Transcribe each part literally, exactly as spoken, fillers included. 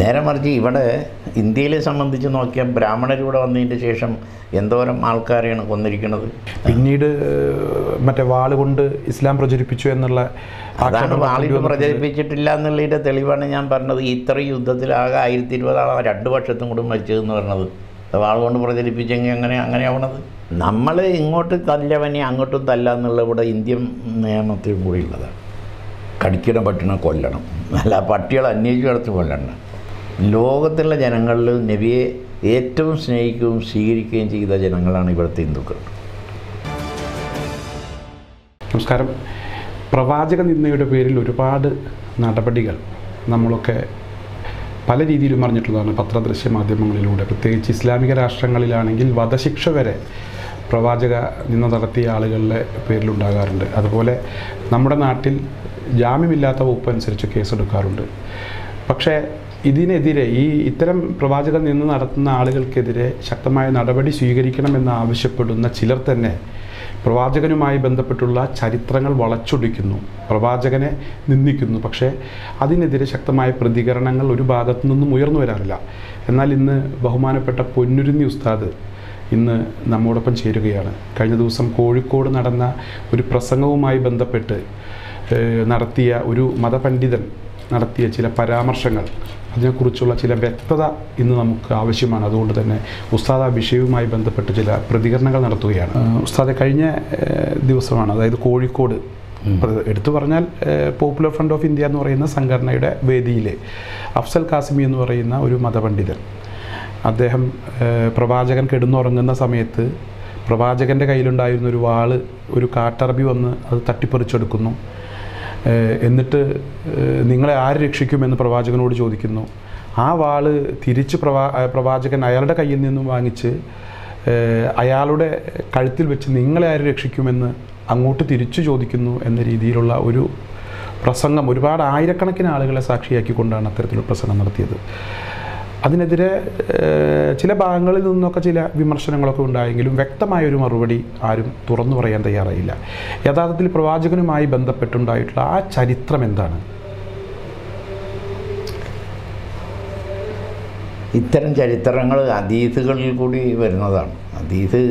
നേരമറിച്ച് ഇവിടെ ഇന്ത്യയിലെ സംബന്ധിച്ച് നോക്കിയാൽ ബ്രാഹ്മണരിവിടെ വന്നതിൻ്റെ ശേഷം എന്തോരം ആൾക്കാരെയാണ് കൊന്നിരിക്കുന്നത്. പിന്നീട് മറ്റേ വാളുകൊണ്ട് ഇസ്ലാം പ്രചരിപ്പിച്ചു എന്നുള്ള അതാണ്, വാളിൽ പ്രചരിപ്പിച്ചിട്ടില്ല എന്നുള്ളതിൻ്റെ തെളിവാണ് ഞാൻ പറഞ്ഞത്. ഇത്ര യുദ്ധത്തിൽ ആകെ ആയിരത്തി ഇരുപതാളാണ് രണ്ട് വർഷത്തും കൂടി മരിച്ചതെന്ന് പറഞ്ഞത്. വാളുകൊണ്ട് പ്രചരിപ്പിച്ചെങ്കിൽ അങ്ങനെ അങ്ങനെ ആവണത്. നമ്മൾ ഇങ്ങോട്ട് തല്ലവനെ അങ്ങോട്ടും തല്ല എന്നുള്ള ഇവിടെ ഇന്ത്യൻ നിയമത്തിൽ കൂടിയുള്ളതാണ്. കടിക്കണം പട്ടണം കൊല്ലണം, അല്ല പട്ടികൾ അന്വേഷിച്ച് കിടത്ത് കൊല്ലണം. ലോകത്തുള്ള ജനങ്ങളിൽ നബിയെ ഏറ്റവും സ്നേഹിക്കുകയും സ്വീകരിക്കുകയും ചെയ്ത ജനങ്ങളാണ് ഇവിടുത്തെ ഹിന്ദുക്കൾ. നമസ്കാരം. പ്രവാചക നിന്ദയുടെ പേരിൽ ഒരുപാട് നടപടികൾ നമ്മളൊക്കെ പല രീതിയിലും അറിഞ്ഞിട്ടുള്ളതാണ്. പത്രദൃശ്യ മാധ്യമങ്ങളിലൂടെ പ്രത്യേകിച്ച് ഇസ്ലാമിക രാഷ്ട്രങ്ങളിലാണെങ്കിൽ വധശിക്ഷ വരെ പ്രവാചക നിന്ന നടത്തിയ ആളുകളുടെ പേരിലുണ്ടാകാറുണ്ട്. അതുപോലെ നമ്മുടെ നാട്ടിൽ ജാമ്യമില്ലാത്ത വകുപ്പ് അനുസരിച്ച് കേസെടുക്കാറുണ്ട്. പക്ഷേ ഇതിനെതിരെ ഈ ഇത്തരം പ്രവാചക നിന്ന നടത്തുന്ന ആളുകൾക്കെതിരെ ശക്തമായ നടപടി സ്വീകരിക്കണമെന്ന് ആവശ്യപ്പെടുന്ന ചിലർ തന്നെ പ്രവാചകനുമായി ബന്ധപ്പെട്ടുള്ള ചരിത്രങ്ങൾ വളച്ചൊടിക്കുന്നു, പ്രവാചകനെ നിന്ദിക്കുന്നു. പക്ഷേ അതിനെതിരെ ശക്തമായ പ്രതികരണങ്ങൾ ഒരു ഭാഗത്തു നിന്നും ഉയർന്നു വരാറില്ല. എന്നാൽ ഇന്ന് ബഹുമാനപ്പെട്ട പൊന്നുരുന്നി ഉസ്താദ് ഇന്ന് നമ്മോടൊപ്പം ചേരുകയാണ്. കഴിഞ്ഞ ദിവസം കോഴിക്കോട് നടന്ന ഒരു പ്രസംഗവുമായി ബന്ധപ്പെട്ട് നടത്തിയ ഒരു മതപണ്ഡിതൻ നടത്തിയ ചില പരാമർശങ്ങൾ, അതിനെക്കുറിച്ചുള്ള ചില വ്യക്തത ഇന്ന് നമുക്ക് ആവശ്യമാണ്. അതുകൊണ്ട് തന്നെ ഉസ്താദ് ആ വിഷയവുമായി ബന്ധപ്പെട്ട് ചില പ്രതികരണങ്ങൾ നടത്തുകയാണ്. ഉസ്താദ്, കഴിഞ്ഞ ദിവസമാണ്, അതായത് കോഴിക്കോട് എടുത്തു പറഞ്ഞാൽ പോപ്പുലർ ഫ്രണ്ട് ഓഫ് ഇന്ത്യ എന്ന് പറയുന്ന സംഘടനയുടെ വേദിയിലെ അഫ്സൽ കാസിമി എന്ന് പറയുന്ന ഒരു മതപണ്ഡിതൻ, അദ്ദേഹം പ്രവാചകൻ കിടന്നുറങ്ങുന്ന സമയത്ത് പ്രവാചകൻ്റെ കയ്യിലുണ്ടായിരുന്ന ഒരു വാള് ഒരു കാട്ടറബി വന്ന് അത് തട്ടിപ്പറിച്ചെടുക്കുന്നു. എന്നിട്ട് നിങ്ങളെ ആര് രക്ഷിക്കുമെന്ന് പ്രവാചകനോട് ചോദിക്കുന്നു. ആ വാള് തിരിച്ച് പ്രവാ പ്രവാചകൻ അയാളുടെ കയ്യിൽ നിന്നും വാങ്ങിച്ച് അയാളുടെ കഴുത്തിൽ വെച്ച് നിങ്ങളെ ആര് രക്ഷിക്കുമെന്ന് അങ്ങോട്ട് തിരിച്ചു ചോദിക്കുന്നു എന്ന രീതിയിലുള്ള ഒരു പ്രസംഗം, ഒരുപാട് ആയിരക്കണക്കിന് ആളുകളെ സാക്ഷിയാക്കിക്കൊണ്ടാണ് അത്തരത്തിലുള്ള പ്രസംഗം നടത്തിയത്. അതിനെതിരെ ചില ഭാഗങ്ങളിൽ നിന്നൊക്കെ ചില വിമർശനങ്ങളൊക്കെ ഉണ്ടായെങ്കിലും വ്യക്തമായൊരു മറുപടി ആരും തുറന്നു പറയാൻ തയ്യാറായില്ല. യഥാർത്ഥത്തിൽ പ്രവാചകനുമായി ബന്ധപ്പെട്ടുണ്ടായിട്ടുള്ള ആ ചരിത്രം എന്താണ്? ഇത്തരം ചരിത്രങ്ങൾ ഹദീസുകളിൽ കൂടി വരുന്നതാണ്. ഹദീസ്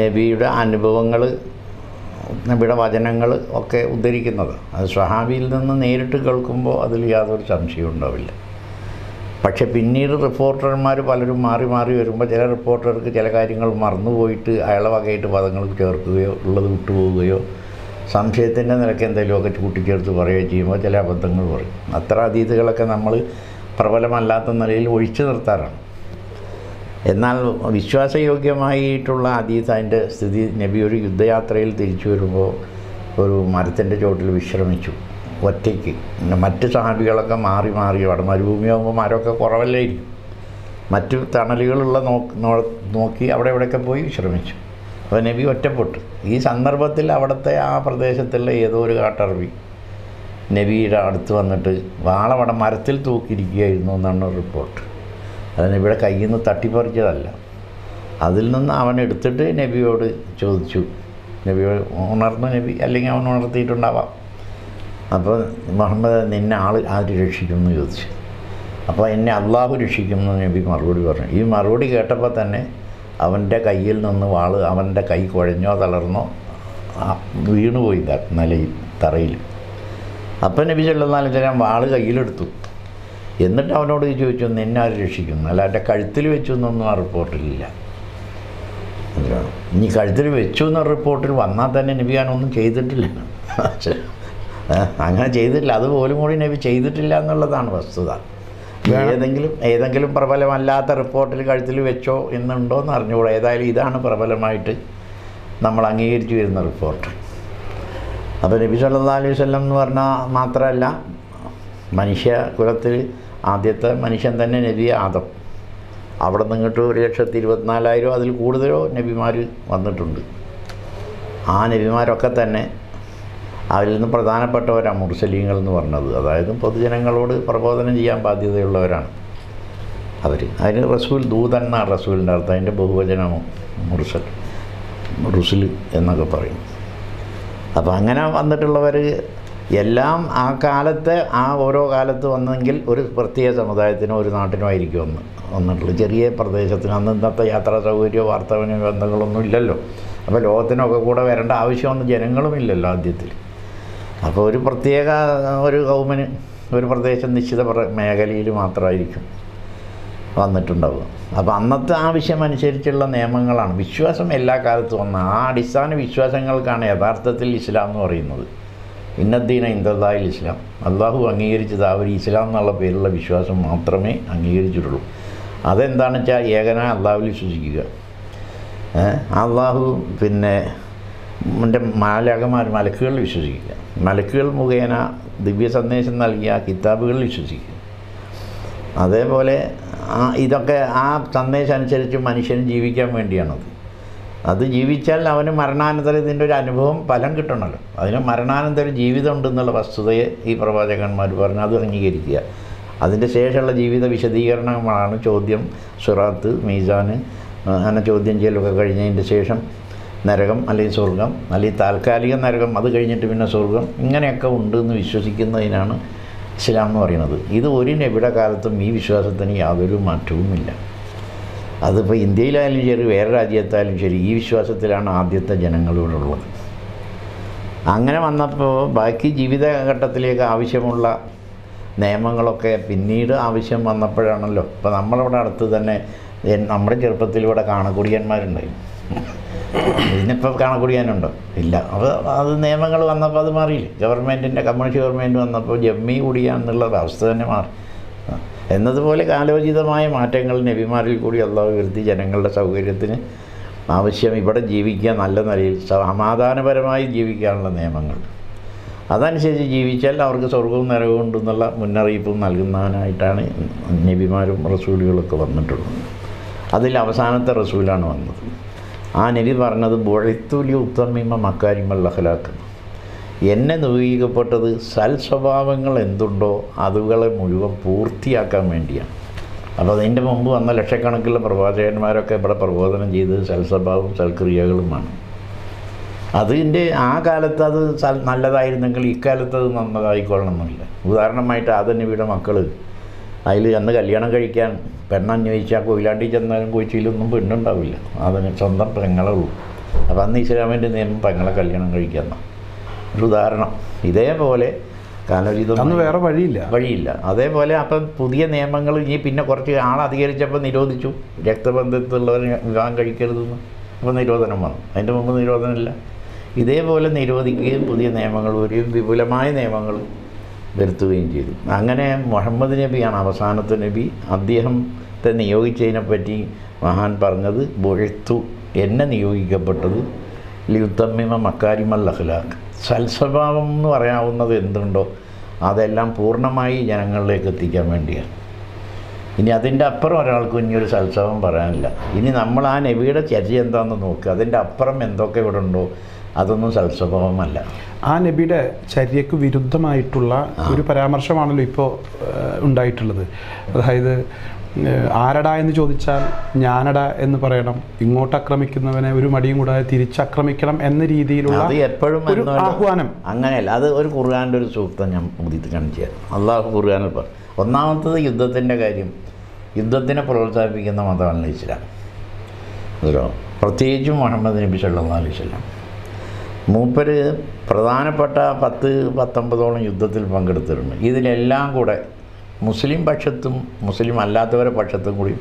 നബിയുടെ അനുഭവങ്ങൾ, നബിയുടെ വചനങ്ങൾ ഒക്കെ ഉദ്ധരിക്കുന്നത്, അത് സ്വഹാബിയിൽ നിന്ന് നേരിട്ട് കേൾക്കുമ്പോൾ അതിൽ യാതൊരു സംശയവും ഉണ്ടാവില്ല. പക്ഷെ പിന്നീട് റിപ്പോർട്ടർമാർ പലരും മാറി മാറി വരുമ്പോൾ ചില റിപ്പോർട്ടർക്ക് ചില കാര്യങ്ങൾ മറന്നുപോയിട്ട് അയാളെ വകയായിട്ട് പദങ്ങൾ ചേർക്കുകയോ ഉള്ളത് വിട്ടുപോവുകയോ സംശയത്തിൻ്റെ നിലയ്ക്ക് എന്തെങ്കിലുമൊക്കെ കൂട്ടിച്ചേർത്ത് പറയുകയോ ചെയ്യുമ്പോൾ ചില അബദ്ധങ്ങൾ പറയും. അത്ര അതീതികളൊക്കെ നമ്മൾ പ്രബലമല്ലാത്ത നിലയിൽ ഒഴിച്ചു നിർത്താറാണ്. എന്നാൽ വിശ്വാസയോഗ്യമായിട്ടുള്ള അതീത് അതിൻ്റെ സ്ഥിതി, നബി ഒരു യുദ്ധയാത്രയിൽ തിരിച്ചു വരുമ്പോൾ ഒരു മരത്തിൻ്റെ ചോട്ടിൽ വിശ്രമിച്ചു ഒറ്റയ്ക്ക്. പിന്നെ മറ്റ് സഹാബികളൊക്കെ മാറി മാറി, അവിടെ മരുഭൂമിയാകുമ്പോൾ മരമൊക്കെ കുറവല്ലേ ഇരിക്കും, മറ്റു തണലുകളുള്ള നോക്കി നോക്കി അവിടെ ഇവിടെയൊക്കെ പോയി വിശ്രമിച്ചു. അപ്പോൾ നബി ഒറ്റപ്പെട്ടു. ഈ സന്ദർഭത്തിൽ അവിടുത്തെ ആ പ്രദേശത്തുള്ള ഏതോ ഒരു കാട്ടറബി നബിയുടെ അടുത്ത് വന്നിട്ട് വാളവിടെ മരത്തിൽ തൂക്കിയിരിക്കുകയായിരുന്നു എന്നാണ് റിപ്പോർട്ട്. അത് നബിയുടെ കയ്യിൽ നിന്ന് തട്ടിപ്പറിച്ചതല്ല. അതിൽ നിന്ന് അവൻ എടുത്തിട്ട് നബിയോട് ചോദിച്ചു. നബിയോട് ഉണർന്ന് നബി, അല്ലെങ്കിൽ അവൻ ഉണർത്തിയിട്ടുണ്ടാവാം. അപ്പോൾ മുഹമ്മദ്, നിന്നെ ആൾ ആര് രക്ഷിക്കുമെന്ന് ചോദിച്ചു. അപ്പോൾ എന്നെ അള്ളാഹു രക്ഷിക്കുമെന്ന് നബി മറുപടി പറഞ്ഞു. ഈ മറുപടി കേട്ടപ്പോൾ തന്നെ അവൻ്റെ കയ്യിൽ നിന്ന് വാള് അവൻ്റെ കൈ കുഴഞ്ഞോ തളർന്നോ വീണുപോയി നിലയിൽ തറയിൽ. അപ്പം നബി സല്ലല്ലാഹു അലൈഹി വസല്ലം വാള് കയ്യിലെടുത്തു. എന്നിട്ട് അവനോട് ചോദിച്ചു, നിന്നെ ആര് രക്ഷിക്കുന്നു? അല്ല, എൻ്റെ കഴുത്തിൽ വെച്ചു എന്നൊന്നും ആ റിപ്പോർട്ടിലില്ല. നീ കഴുത്തിൽ വെച്ചു എന്ന റിപ്പോർട്ടിൽ വന്നാൽ തന്നെ നബി ഞാനൊന്നും ചെയ്തിട്ടില്ല, അങ്ങനെ ചെയ്തിട്ടില്ല, അതുപോലും കൂടി നബി ചെയ്തിട്ടില്ല എന്നുള്ളതാണ് വസ്തുത. ഏതെങ്കിലും ഏതെങ്കിലും പ്രബലമല്ലാത്ത റിപ്പോർട്ടിൽ കഴുത്തിൽ വെച്ചോ എന്നുണ്ടോ എന്ന് അറിഞ്ഞുകൂടാ. ഏതായാലും ഇതാണ് പ്രബലമായിട്ട് നമ്മൾ അംഗീകരിച്ചു വരുന്ന റിപ്പോർട്ട്. അപ്പോൾ നബി സല്ലല്ലാഹു അലൈഹി വസല്ലം എന്ന് പറഞ്ഞാൽ മാത്രമല്ല, മനുഷ്യ കുലത്തിൽ ആദ്യത്തെ മനുഷ്യൻ തന്നെ നബി ആദം. അവിടെ നിന്ന് ഇങ്ങോട്ട് ഒരു ലക്ഷത്തി ഇരുപത്തിനാലായിരം അതിൽ കൂടുതലോ നബിമാർ വന്നിട്ടുണ്ട്. ആ നബിമാരൊക്കെ തന്നെ അതിൽ നിന്ന് പ്രധാനപ്പെട്ടവരാണ് മുർസലീങ്ങൾ എന്ന് പറഞ്ഞത്. അതായത് പൊതുജനങ്ങളോട് പ്രബോധനം ചെയ്യാൻ ബാധ്യതയുള്ളവരാണ് അവർ. അതിന് റസൂൽ, ദൂതൻ എന്നാണ് റസൂലിൻ്റെ അർത്ഥം. അതിൻ്റെ ബഹുവചനമോ മുർസൽ, റുസുൽ എന്നൊക്കെ പറയും. അപ്പോൾ അങ്ങനെ വന്നിട്ടുള്ളവർ എല്ലാം ആ കാലത്തെ ആ ഓരോ കാലത്ത് വന്നെങ്കിൽ ഒരു പ്രത്യേക സമുദായത്തിനോ ഒരു നാട്ടിനോ ആയിരിക്കുമെന്ന് വന്നിട്ടുള്ളൂ. ചെറിയ പ്രദേശത്തിന് അന്ന് ഇന്നത്തെ യാത്രാ സൗകര്യമോ വാർത്താവിനിമയ ബന്ധങ്ങളൊന്നും ഇല്ലല്ലോ. അപ്പോൾ ലോകത്തിനൊക്കെ കൂടെ വരേണ്ട ആവശ്യമൊന്നും ജനങ്ങളും ഇല്ലല്ലോ ആദ്യത്തിൽ. അപ്പോൾ ഒരു പ്രത്യേക ഒരു കൗമിന് ഒരു പ്രദേശം നിശ്ചിത മേഖലയിൽ മാത്രമായിരിക്കും വന്നിട്ടുണ്ടാവുക. അപ്പോൾ അന്നത്തെ ആവശ്യമനുസരിച്ചുള്ള നിയമങ്ങളാണ്. വിശ്വാസം എല്ലാ കാലത്തും വന്ന ആ അടിസ്ഥാന വിശ്വാസങ്ങൾക്കാണ് യഥാർത്ഥത്തിൽ ഇസ്ലാം എന്ന് പറയുന്നത്. ഇന്നദ്ദീന ഇന്ദല്ലാഹിൽ ഇസ്ലാം, അള്ളാഹു അംഗീകരിച്ചത് ആ ഒരു ഇസ്ലാം എന്നുള്ള പേരുള്ള വിശ്വാസം മാത്രമേ അംഗീകരിച്ചിട്ടുള്ളൂ. അതെന്താണെന്ന് വെച്ചാൽ ഏകന അള്ളാഹുവിൽ വിശ്വസിക്കുക. അള്ളാഹു പിന്നെ എൻ്റെ മാലാകമാർ മലക്കുകളിൽ വിശ്വസിക്കുക, മലക്കുകൾ മുഖേന ദിവ്യ സന്ദേശം നൽകിയ കിതാബുകളിൽ വിശ്വസിക്കുക. അതേപോലെ ഇതൊക്കെ ആ സന്ദേശം അനുസരിച്ച് മനുഷ്യന് ജീവിക്കാൻ വേണ്ടിയാണത്. അത് ജീവിച്ചാൽ അവന് മരണാനന്തരം ഇതിൻ്റെ ഒരു അനുഭവം ഫലം കിട്ടണമല്ലോ. അതിന് മരണാനന്തരം ജീവിതം ഉണ്ടെന്നുള്ള വസ്തുതയെ ഈ പ്രവാചകന്മാർ പറഞ്ഞ് അത് അംഗീകരിക്കുക. അതിൻ്റെ ശേഷമുള്ള ജീവിത വിശദീകരണങ്ങളാണ് ചോദ്യം, സുറാത്ത്, മീസാന് അങ്ങനെ ചോദ്യം ചെയ്യലൊക്കെ കഴിഞ്ഞതിൻ്റെ ശേഷം നരകം അല്ലെങ്കിൽ സ്വർഗം, അല്ലെങ്കിൽ താൽക്കാലിക നരകം, അത് കഴിഞ്ഞിട്ട് പിന്നെ സ്വർഗം, ഇങ്ങനെയൊക്കെ ഉണ്ടെന്ന് വിശ്വസിക്കുന്നതിനാണ് ഇസ്ലാം എന്ന് പറയുന്നത്. ഇത് ഒരു നബിയുടെ കാലത്തും ഈ വിശ്വാസത്തിന് യാതൊരു മാറ്റവുമില്ല. അതിപ്പോൾ ഇന്ത്യയിലായാലും ശരി വേറെ രാജ്യത്തായാലും ശരി ഈ വിശ്വാസത്തിലാണ് ആദ്യത്തെ ജനങ്ങളിലുള്ളത്. അങ്ങനെ വന്നപ്പോൾ ബാക്കി ജീവിതഘട്ടത്തിലേക്ക് ആവശ്യമുള്ള നിയമങ്ങളൊക്കെ പിന്നീട് ആവശ്യം വന്നപ്പോഴാണല്ലോ. ഇപ്പോൾ നമ്മളിവിടെ അടുത്ത് തന്നെ നമ്മുടെ ചെറുപ്പത്തിലൂടെ കാണക്കുടിയന്മാരുണ്ടായി, ഇതിനിപ്പോൾ കാണക്കുടിയാനുണ്ടോ? ഇല്ല. അപ്പോൾ അത് നിയമങ്ങൾ വന്നപ്പോൾ അത് മാറിയില്ലേ. ഗവൺമെൻറ്റിൻ്റെ കമ്മ്യൂണിസ്റ്റ് ഗവൺമെൻറ് വന്നപ്പോൾ ജമ്മി കൂടിയാണെന്നുള്ള അവസ്ഥ തന്നെ മാറി എന്നതുപോലെ കാലോചിതമായ മാറ്റങ്ങൾ നബിമാരിൽ കൂടി അല്ലാഹു വരുത്തി ജനങ്ങളുടെ സൗകര്യത്തിന് ആവശ്യം ഇവിടെ ജീവിക്കാൻ നല്ല നിലയിൽ സമാധാനപരമായി ജീവിക്കാനുള്ള നിയമങ്ങൾ, അതനുസരിച്ച് ജീവിച്ചാൽ അവർക്ക് സ്വർഗവും നരകവും ഉണ്ടെന്നുള്ള മുന്നറിയിപ്പും നൽകുന്നതിനായിട്ടാണ് നബിമാരും റസൂലുകളൊക്കെ വന്നിട്ടുള്ളത്. അതിൽ അവസാനത്തെ റസൂലാണ് വന്നത്. ആ നബി പറഞ്ഞത് ബുഇത്തു ലിഉത്തമ്മിമ മക്കാരിമൽ അഖ്ലാഖ്, എന്നെ നിയോഗിക്കപ്പെട്ടത് സൽ സ്വഭാവങ്ങൾ എന്തുണ്ടോ അതുകളെ മുഴുവൻ പൂർത്തിയാക്കാൻ വേണ്ടിയാണ്. അപ്പോൾ അതിൻ്റെ മുമ്പ് വന്ന ലക്ഷക്കണക്കിലുള്ള പ്രവാചകന്മാരൊക്കെ ഇവിടെ പ്രബോധനം ചെയ്തത് സൽസ്വഭാവം സൽക്രിയകളുമാണ്. അതിൻ്റെ ആ കാലത്ത് അത് സൽ നല്ലതായിരുന്നെങ്കിൽ ഇക്കാലത്ത് അത് നന്നതായിക്കൊള്ളണമെന്നില്ല. ഉദാഹരണമായിട്ട് ആദനബിയുടെ മക്കൾ അതിൽ അന്ന് കല്യാണം കഴിക്കാൻ പെണ്ണന്വേഷിച്ചാൽ കൊയിലാണ്ടി ചെന്നാലും കൊച്ചിയിലൊന്നും പെണ്ണുണ്ടാവില്ല, അതിന് സ്വന്തം പെങ്ങളെ ഉള്ളൂ. അപ്പോൾ അന്ന് ഇസ്ലാമിൻ്റെ നിയമം പെങ്ങളെ കല്യാണം കഴിക്കാമെന്നാണ് ഒരു ഉദാഹരണം. ഇതേപോലെ കാലോചിതം വേറെ വഴിയില്ല വഴിയില്ല അതേപോലെ അപ്പം പുതിയ നിയമങ്ങൾ ഇനി പിന്നെ കുറച്ച് ആൾ അധികരിച്ചപ്പോൾ നിരോധിച്ചു, രക്തബന്ധത്തിലുള്ളവർ വിവാഹം കഴിക്കരുതെന്ന്. അപ്പോൾ നിരോധനം വന്നു, അതിൻ്റെ മുമ്പ് നിരോധനമില്ല. ഇതേപോലെ നിരോധിക്കുകയും പുതിയ നിയമങ്ങൾ വരികയും വിപുലമായ നിയമങ്ങൾ വരുത്തുകയും ചെയ്തു. അങ്ങനെ മുഹമ്മദ് നബിയാണ് അവസാനത്തെ നബി. അദ്ദേഹത്തെ നിയോഗിച്ചതിനെപ്പറ്റി മഹാൻ പറഞ്ഞത് ബുഇത്തു, എന്നെ നിയോഗിക്കപ്പെട്ടത് ലിഉത്തമ്മിമ മക്കാരിമൽ അഖ്ലാഖ്, സൽസ്വഭാവം എന്ന് പറയാവുന്നത് എന്തുണ്ടോ അതെല്ലാം പൂർണ്ണമായി ജനങ്ങളിലേക്ക് എത്തിക്കാൻ വേണ്ടിയാണ്. ഇനി അതിൻ്റെ അപ്പുറം ഒരാൾക്കും ഇനി ഒരു സൽസ്വഭാവം പറയാനില്ല. ഇനി നമ്മൾ ആ നബിയുടെ ചര്യ എന്താണെന്ന് നോക്കുക, അതിൻ്റെ അപ്പുറം എന്തൊക്കെ ഇവിടെ ഉണ്ടോ അതൊന്നും സൽസ്വഭാവമല്ല. ആ നബിയുടെ ചര്യക്ക് വിരുദ്ധമായിട്ടുള്ള ഒരു പരാമർശമാണല്ലോ ഇപ്പോൾ ഉണ്ടായിട്ടുള്ളത്. അതായത് ആരടാ എന്ന് ചോദിച്ചാൽ ഞാനടാ എന്ന് പറയണം, ഇങ്ങോട്ട് ആക്രമിക്കുന്നവനെ ഒരു മടിയും കൂടാതെ തിരിച്ചാക്രമിക്കണം എന്ന രീതിയിലുള്ള എപ്പോഴും ഒരു ആഹ്വാനം. അങ്ങനെയല്ല, അത് ഒരു ഖുർആൻ്റെ ഒരു സൂക്തം ഞാൻ കാണിച്ചു തരാം. അള്ളാഹു ഖുർആനിൽ പറഞ്ഞു. ഒന്നാമത്തത് യുദ്ധത്തിൻ്റെ കാര്യം, യുദ്ധത്തിനെ പ്രോത്സാഹിപ്പിക്കുന്ന മതമാണ് ഇസ്ലാം. അതോ പ്രത്യേകിച്ചും മുഹമ്മദ് നബി സല്ലല്ലാഹു അലൈഹി വസല്ലം മൂപ്പര് പ്രധാനപ്പെട്ട പത്ത് പത്തൊമ്പതോളം യുദ്ധത്തിൽ പങ്കെടുത്തിട്ടുണ്ട്. ഇതിലെല്ലാം കൂടെ മുസ്ലിം പക്ഷത്തും മുസ്ലിം അല്ലാത്തവരുടെ പക്ഷത്തും കൂടി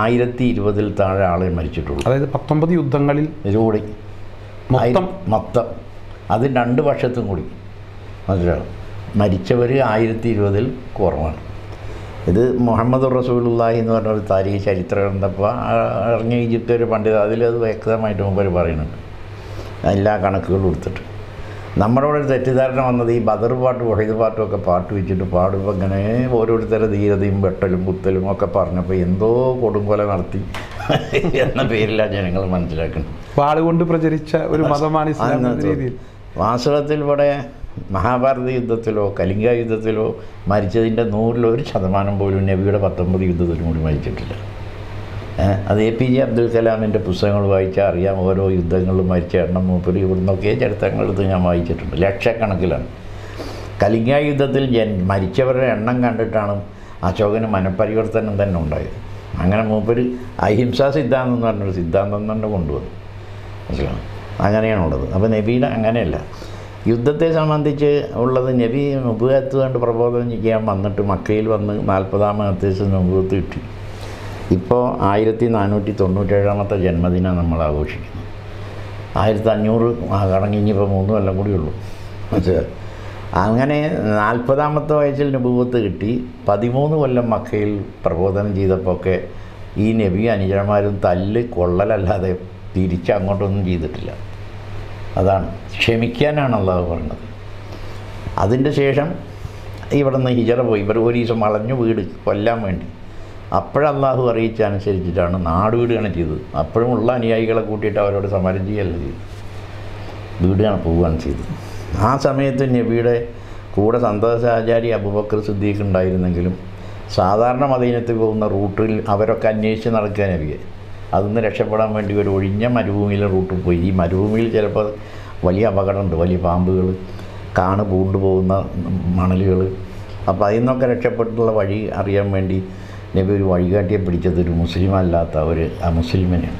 ആയിരത്തി ഇരുപതിൽ താഴെ ആളെ മരിച്ചിട്ടുള്ളൂ. അതായത് പത്തൊമ്പത് യുദ്ധങ്ങളിൽ കൂടി മൊത്തം മൊത്തം അത് രണ്ട് പക്ഷത്തും കൂടി മനസ്സിലാവും മരിച്ചവർ ആയിരത്തി ഇരുപതിൽ കുറവാണ്. ഇത് മുഹമ്മദ് റസൂലുള്ളാഹി എന്ന് പറഞ്ഞൊരു താരീഖ് ചരിത്ര ഗ്രന്ഥപ്പോൾ ഇറങ്ങിയ ഈജിപ്തിലെ ഒരു പണ്ഡിതൻ അതിലത് വ്യക്തമായിട്ട് മുമ്പ് പറയുന്നുണ്ട്, എല്ലാ കണക്കുകളും എടുത്തിട്ട്. നമ്മളോടൊരു തെറ്റിദ്ധാരണ വന്നത് ഈ ബദർ പാട്ട് വഹീദ് പാട്ടും ഒക്കെ പാട്ട് വെച്ചിട്ട് പാടുമ്പോൾ ഇങ്ങനെ ഓരോരുത്തരുടെ ധീരതയും വെട്ടലും കുത്തലും ഒക്കെ പറഞ്ഞപ്പോൾ എന്തോ കൊടുംകൊല നടത്തി എന്ന പേരിലാണ് ജനങ്ങൾ മനസ്സിലാക്കുന്നത്. പാടുകൊണ്ട് പ്രചരിച്ച ഒരു മതമാണ് ഇസ്ലാം എന്ന രീതിയിൽ. വാസ്തവത്തിൽ ഇവിടെ മഹാഭാരത യുദ്ധത്തിലോ കലിംഗ യുദ്ധത്തിലോ മരിച്ചതിൻ്റെ നൂറിലൊരു ശതമാനം പോലും നബിയുടെ പത്തൊമ്പത് യുദ്ധത്തിലും കൂടി മരിച്ചിട്ടില്ല. അത് എ പി ജെ അബ്ദുൽ കലാമിൻ്റെ പുസ്തകങ്ങൾ വായിച്ചാൽ അറിയാം. ഓരോ യുദ്ധങ്ങളിലും മരിച്ച എണ്ണം മൂപ്പര് ഇവിടുന്നൊക്കെ ചരിത്രങ്ങൾ എടുത്ത് ഞാൻ വായിച്ചിട്ടുണ്ട്, ലക്ഷക്കണക്കിലാണ്. കലിംഗ യുദ്ധത്തിൽ ജൻ മരിച്ചവരുടെ എണ്ണം കണ്ടിട്ടാണ് അശോകന് മനപരിവർത്തനം തന്നെ ഉണ്ടായത്. അങ്ങനെ മൂപ്പർ അഹിംസാ സിദ്ധാന്തം എന്ന് പറഞ്ഞൊരു സിദ്ധാന്തം തന്നെ കൊണ്ടുവന്നു. മനസ്സിലാണ്, അങ്ങനെയാണുള്ളത്. അപ്പോൾ നബിയുടെ അങ്ങനെയല്ല. യുദ്ധത്തെ സംബന്ധിച്ച് ഉള്ളത് നബി മുബുവത്ത് കൊണ്ട് പ്രബോധനം ചെയ്യാൻ വന്നിട്ട് മക്കയിൽ വന്ന് നാൽപ്പതാമത്തെ മുബുവത്ത് കിട്ടി. ഇപ്പോൾ ആയിരത്തി നാനൂറ്റി തൊണ്ണൂറ്റേഴാമത്തെ ജന്മദിനം നമ്മൾ ആഘോഷിക്കുന്നു. ആയിരത്തി അഞ്ഞൂറ് കടങ്ങി ഇനിയിപ്പോൾ മൂന്ന് കൊല്ലം കൂടിയുള്ളൂ. മനസ്സിലായി. അങ്ങനെ നാൽപ്പതാമത്തെ വയസ്സിൽ നബുവത്ത് കിട്ടി. പതിമൂന്ന് കൊല്ലം മക്കയിൽ പ്രബോധനം ചെയ്തപ്പോഴൊക്കെ ഈ നബി അനുചരന്മാരും തല്ല് കൊള്ളലല്ലാതെ തിരിച്ച് അങ്ങോട്ടൊന്നും ചെയ്തിട്ടില്ല. അതാണ് ക്ഷമിക്കാനാണ് അള്ളാഹു പറഞ്ഞത്. അതിൻ്റെ ശേഷം ഇവിടെ നിന്ന് ഹിജറ പോയി. ഇവർ ഒരു ദിവസം വളഞ്ഞു വീട് കൊല്ലാൻ വേണ്ടി അപ്പോഴല്ലാഹു അറിയിച്ച അനുസരിച്ചിട്ടാണ് നാട് വീടുകയാണ് ചെയ്തത്. അപ്പോഴും ഉള്ള അനുയായികളെ കൂട്ടിയിട്ട് അവരോട് സമരം ചെയ്യല്ല ചെയ്തു, വീടുകയാണ് പോവുകയാണ് ചെയ്തത്. ആ സമയത്ത് നബിയുടെ കൂടെ സന്താസാചാരി അബൂബക്കർ സിദ്ദീഖ് ഉണ്ടായിരുന്നെങ്കിലും സാധാരണ മദീനത്തിൽ പോകുന്ന റൂട്ടിൽ അവരൊക്കെ അന്വേഷിച്ച് നടക്കുക നബിയെ. അതൊന്ന് രക്ഷപ്പെടാൻ വേണ്ടി ഒരു ഒഴിഞ്ഞ മരുഭൂമിയിലെ റൂട്ടിൽ പോയി. ഈ മരുഭൂമിയിൽ ചിലപ്പോൾ വലിയ അപകടമുണ്ട്, വലിയ പാമ്പുകൾ, കാണ് പൂണ്ടു പോകുന്ന മണലുകൾ. അപ്പോൾ അതിൽ നിന്നൊക്കെ രക്ഷപ്പെട്ടുള്ള വഴി അറിയാൻ വേണ്ടി നബി ഒരു വഴികാട്ടിയെ പിടിച്ചത് ഒരു മുസ്ലിം അല്ലാത്ത ഒരു അമുസ്ലിമിനെയാണ്.